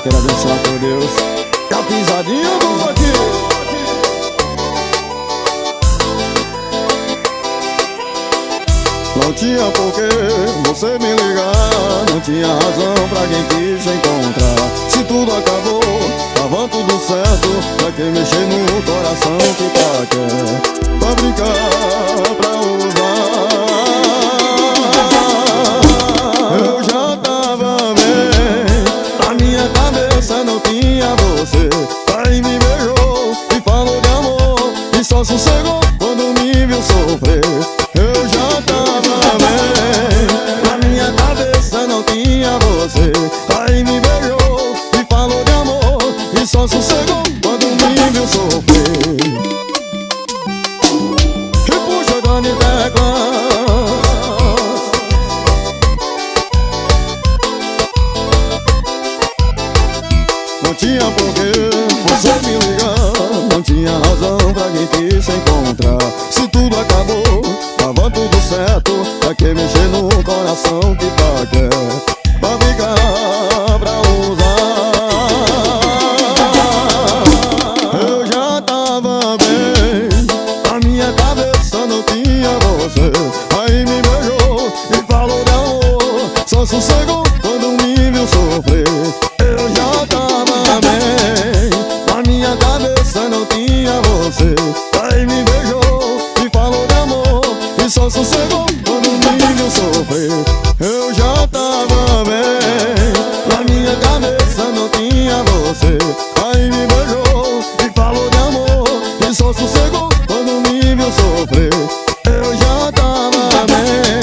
dançar, quero dançar com Deus. É a pisadinha do vaqueiro. Não tinha porquê você me ligar, não tinha razão pra quem quis encontrar. Se tudo acabou, tava tudo certo, pra que mexer no coração que tá quer? Pra brincar, pra usar, eu já tava bem. Na minha cabeça não tinha você. Paim me beijou e falou de amor, e só sossegou quando me viu sofrer. Eu já tava. Aí me beijou e falou de amor, e só sossegou quando me viu sofrer. E puxa dona e tecla. Não tinha porquê você me ligar, não tinha razão pra quem quis se encontrar. Se tudo acabou, tava tudo certo, pra que mexer no coração que tá quieto? Pra ficar, pra usar, eu já tava bem. Na minha cabeça não tinha você. Aí me beijou e falou de amor, só sossegou quando me viu sofrer. Eu já tava bem. Na minha cabeça não tinha você. Aí me beijou e falou de amor, e só sossegou quando me viu sofrer. Eu já tava. Na minha cabeça não tinha você. Aí me beijou e falou de amor, e só sossegou quando me viu sofrer. Eu já tava bem.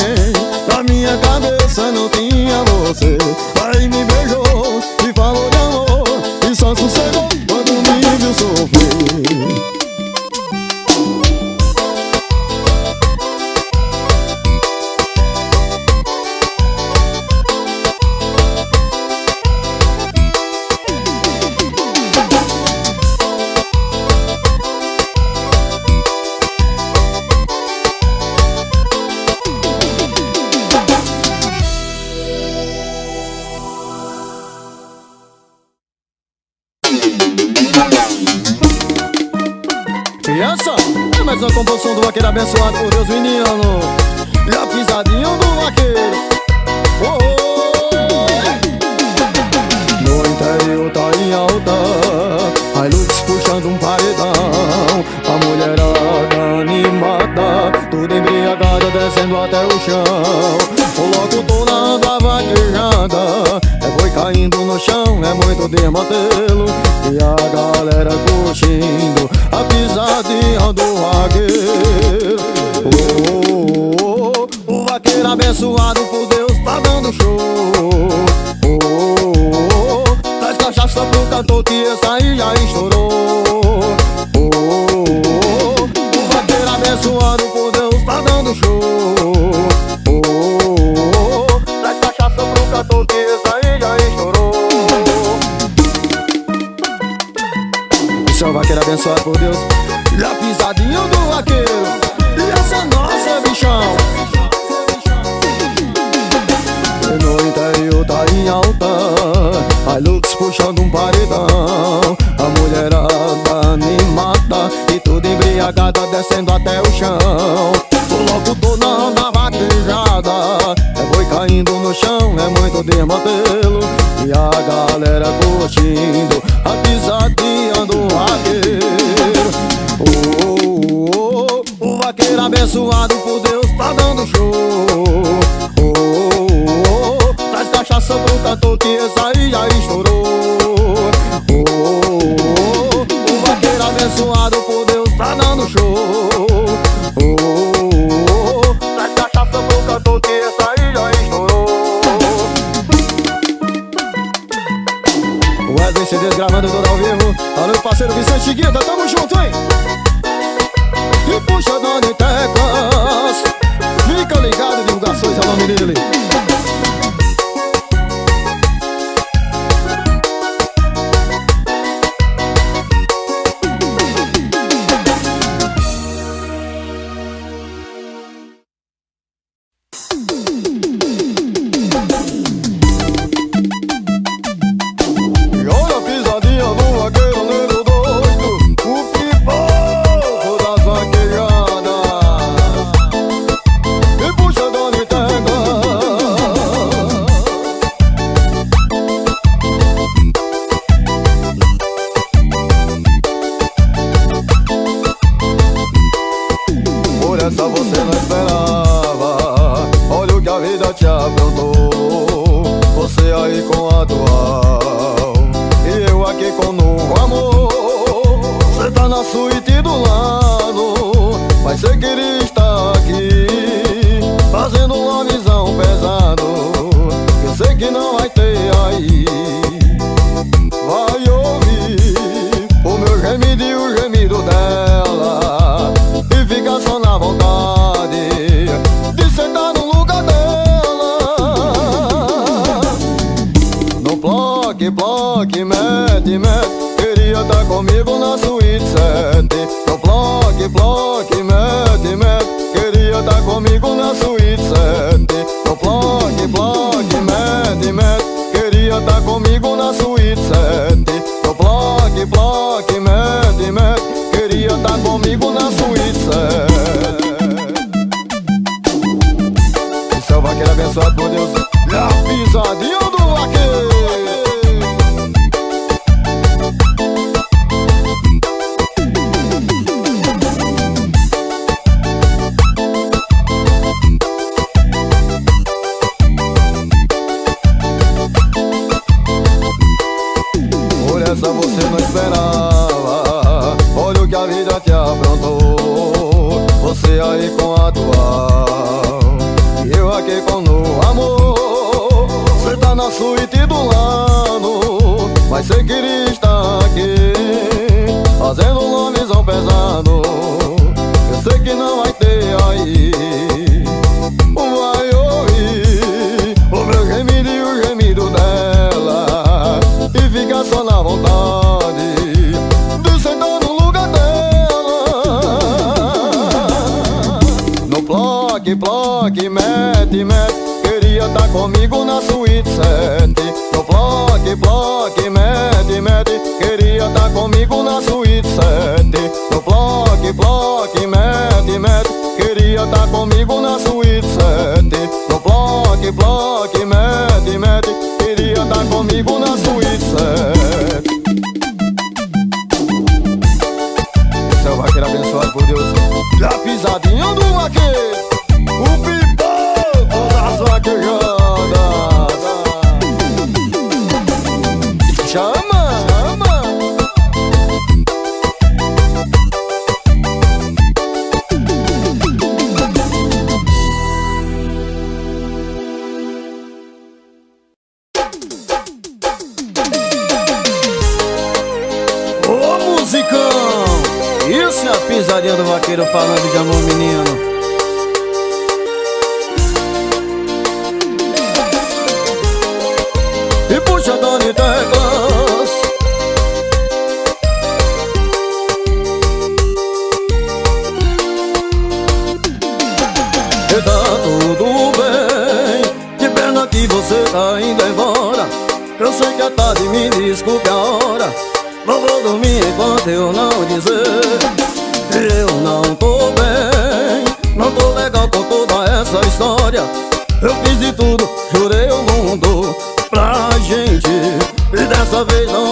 Na minha cabeça não tinha você. Aí me beijou e falou de amor, e só sossegou quando me viu sofrer. A composição do vaqueiro abençoado por Deus, menino. E a pisadinha do vaqueiro. Oh, oh. No interior tá em alta, a luz puxando um paredão. A mulherada animada, tudo embriagada, descendo até o chão. O locutor anda vaquejada, é boi caindo no chão, é muito de mantê-lo. E a galera curtindo a pisadinha do vaqueiro. Oh, oh, oh, o vaqueiro abençoado por Deus tá dando show. Oh, oh, oh, traz cachaça pro cantor que essa aí já estourou. Oh, oh, oh, o vaqueiro abençoado por Deus tá dando show. Oh, oh, oh, traz cachaça pro cantor que essa aí já estourou. Isso é o vaqueiro abençoado por Deus. E a pisadinha do vaqueiro. E essa nossa bichão. E no interior tá em alta, a luz puxando um paredão. A mulherada animada e tudo embriagada, descendo até o chão. O locutor não dá vaquejada, é boi caindo no chão, é muito de mantê-lo. E a galera curtindo a pisadinha do vaqueiro. Oh, oh, oh, oh, o vaqueiro abençoado por Deus tá dando show. Oh, oh, oh, oh, traz cachaça pro cantor que essa aí já estourou. Oh, oh, oh, o vaqueiro abençoado por Deus tá dando show. Oh, oh, oh, oh, traz cachaça pro cantor que essa aí já estourou. O Wesley C D gravando tudo ao vivo. Alô, parceiro Vicente Guida, tamo junto, hein? E puxa dona e teclas. Fica ligado, divulgações é o nome dele. E dessa você não esperava. Olha o que a vida te aprontou, você aí com a atual e eu aqui com o novo amor. Você tá na suíte do lado, mas você queria estar aqui, fazendo uma visão pesada. Eu sei que não vai ter aí. Vai ouvir o meu gemido e o gemido dela, e fica só na vontade de sentar no lugar dela. No bloque, bloque, mete, mete, queria tá comigo na suíte sete. No bloque, bloque, mete, mete, queria tá comigo na suíte sete. No bloque, bloque, mete, mete, queria tá comigo na suíte sete. No bloque, bloque, mete, mete, queria tá comigo na suíte sete. E seu vaqueiro abençoado por Deus, na pisadinha do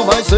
Garcia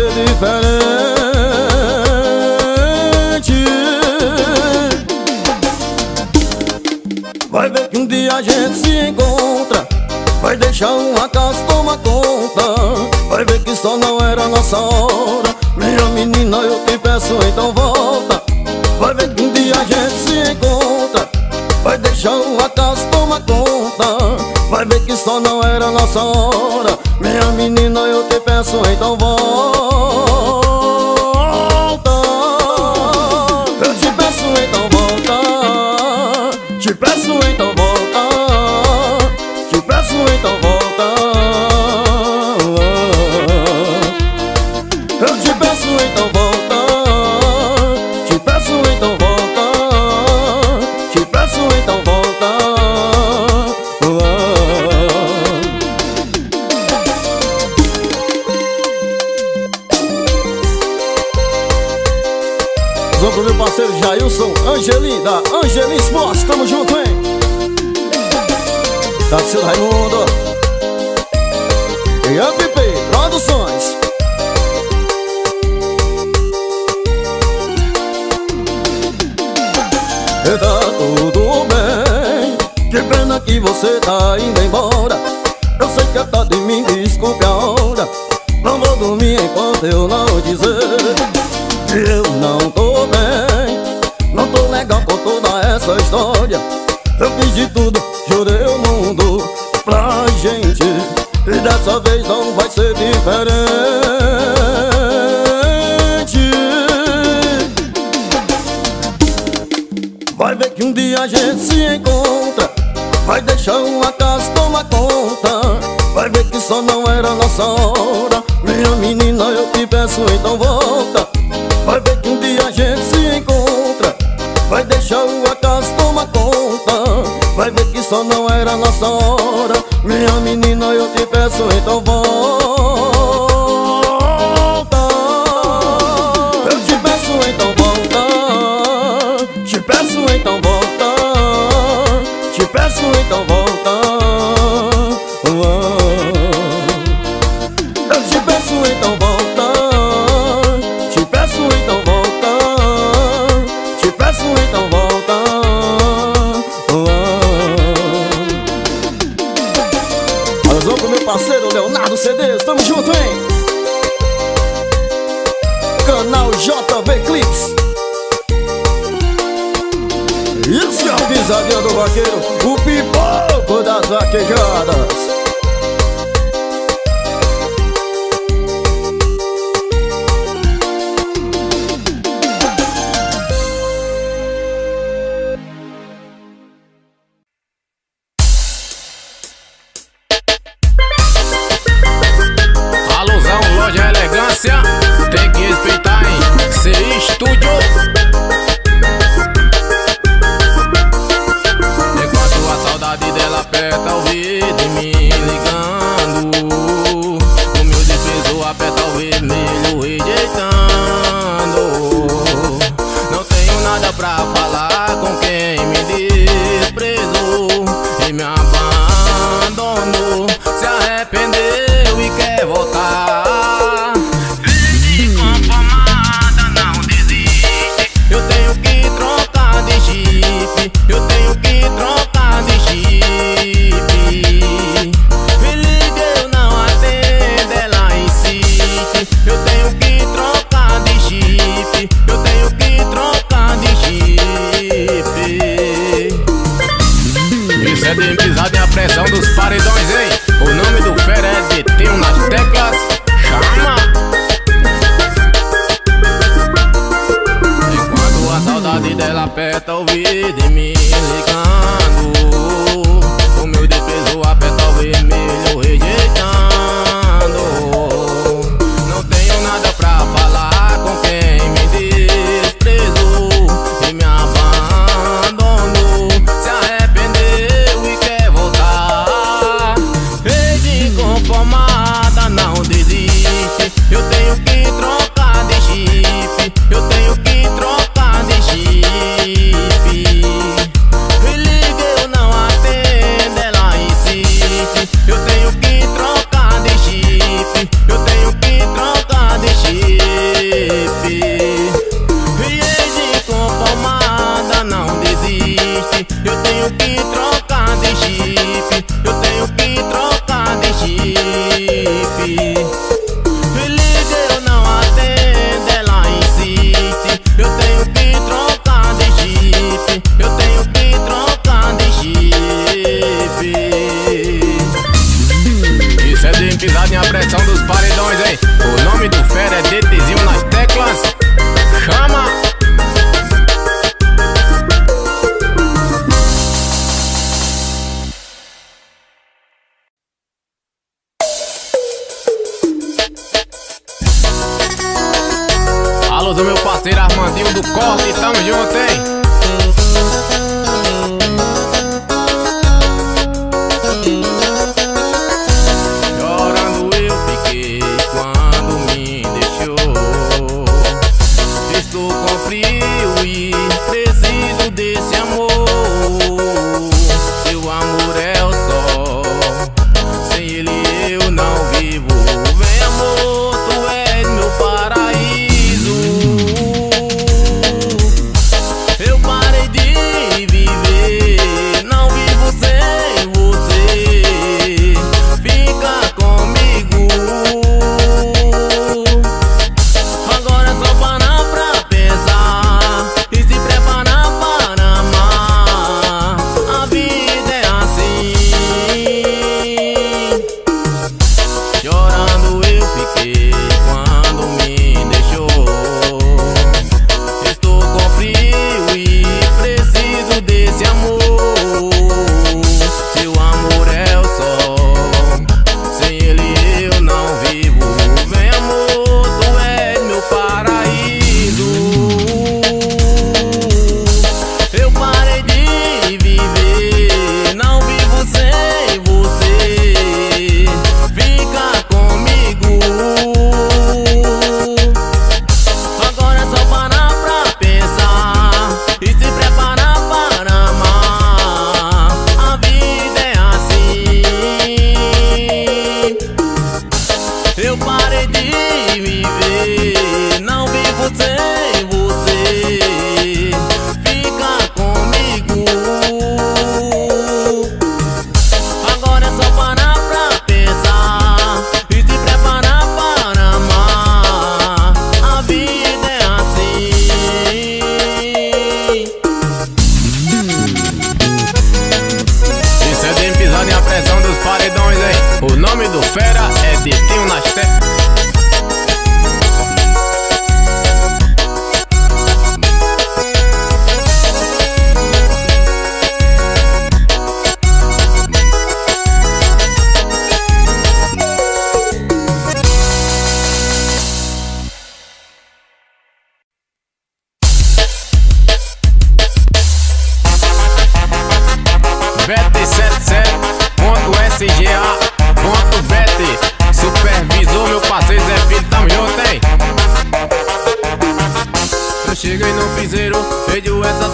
Raimundo e a P P Produções. Tá tudo bem, que pena que você tá indo embora. Eu sei que é tarde, me desculpe a hora. Não vou dormir enquanto eu não dizer que eu não tô bem, não tô legal com toda essa história. Eu fiz de tudo, jurei o mundo pra gente, e dessa vez não vai ser diferente. Vai ver que um dia a gente se encontra, vai deixar uma casa tomar conta. Vai ver que só não era nossa hora. Minha menina, eu te peço, então volta. Vai ver que um dia a gente se encontra, vai deixar o acaso tomar conta. Vai ver que só não era nossa hora. Minha menina, eu te peço, então volta. Eu te peço, então volta. Te peço, então volta. Te peço, então volta. Eu te peço, então volta. Te peço, então volta. Te peço, então volta. Alô pro meu parceiro Leonardo C D, tamo junto, hein? Canal J V Clips. Isso é a pisadinha do vaqueiro, o pipoco das vaquejadas.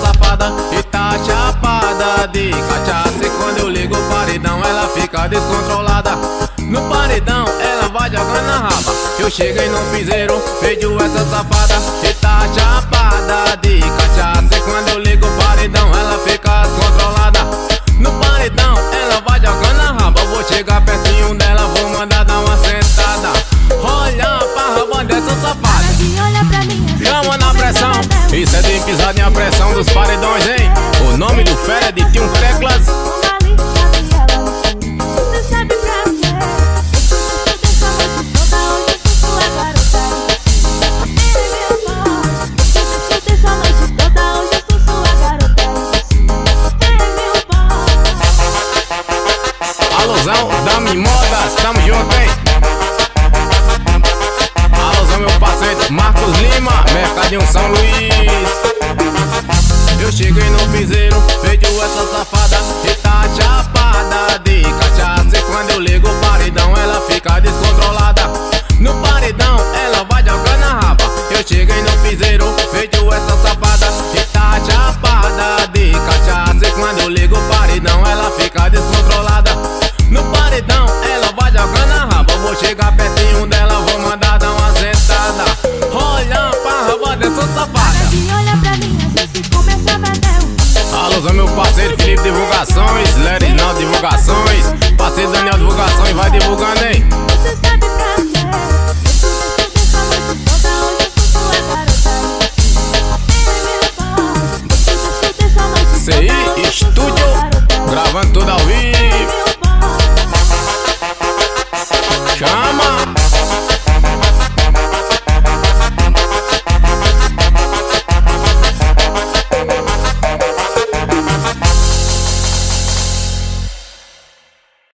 safada e tá chapada de cachaça. E quando eu ligo o paredão, ela fica descontrolada. No paredão, ela vai jogando a raba. Eu cheguei no piseiro, vejo essa safada e tá chapada de cachaça. E quando eu ligo o paredão, ela fica descontrolada. No paredão, ela vai jogando a raba. Eu vou chegar pertinho dela, vou mandar dar uma sentada. Olha pra raba dessa safada. Chama na pressão, isso é de pisadinha, a pressão dos paredões, hein? O nome do fera é de Tim Teclas. Alusão da Mimodas, tamo junto, hein? Marcos Lima, Mercadinho São Luís. Eu cheguei no piseiro, vejo essa safada e tá chapada de cachaça. E quando eu ligo o paredão, ela fica descontrolada. No paredão, ela vai jogando a raba. Eu cheguei no piseiro, vejo essa safada e tá chapada de cachaça. E quando eu ligo o paredão, ela fica descontrolada. No paredão, ela vai jogando a raba. Vou chegar pertinho dela, vou mandar dar uma sentada. Olha pra raba dessa safada. Olha pra mim, alusão meu parceiro Felipe Divulgações, Lerinaldo Divulgações, parceiro Daniel Divulgações, vai divulgando, hein? Você sabe pra quê? C I Estúdio, gravando tudo ao vivo.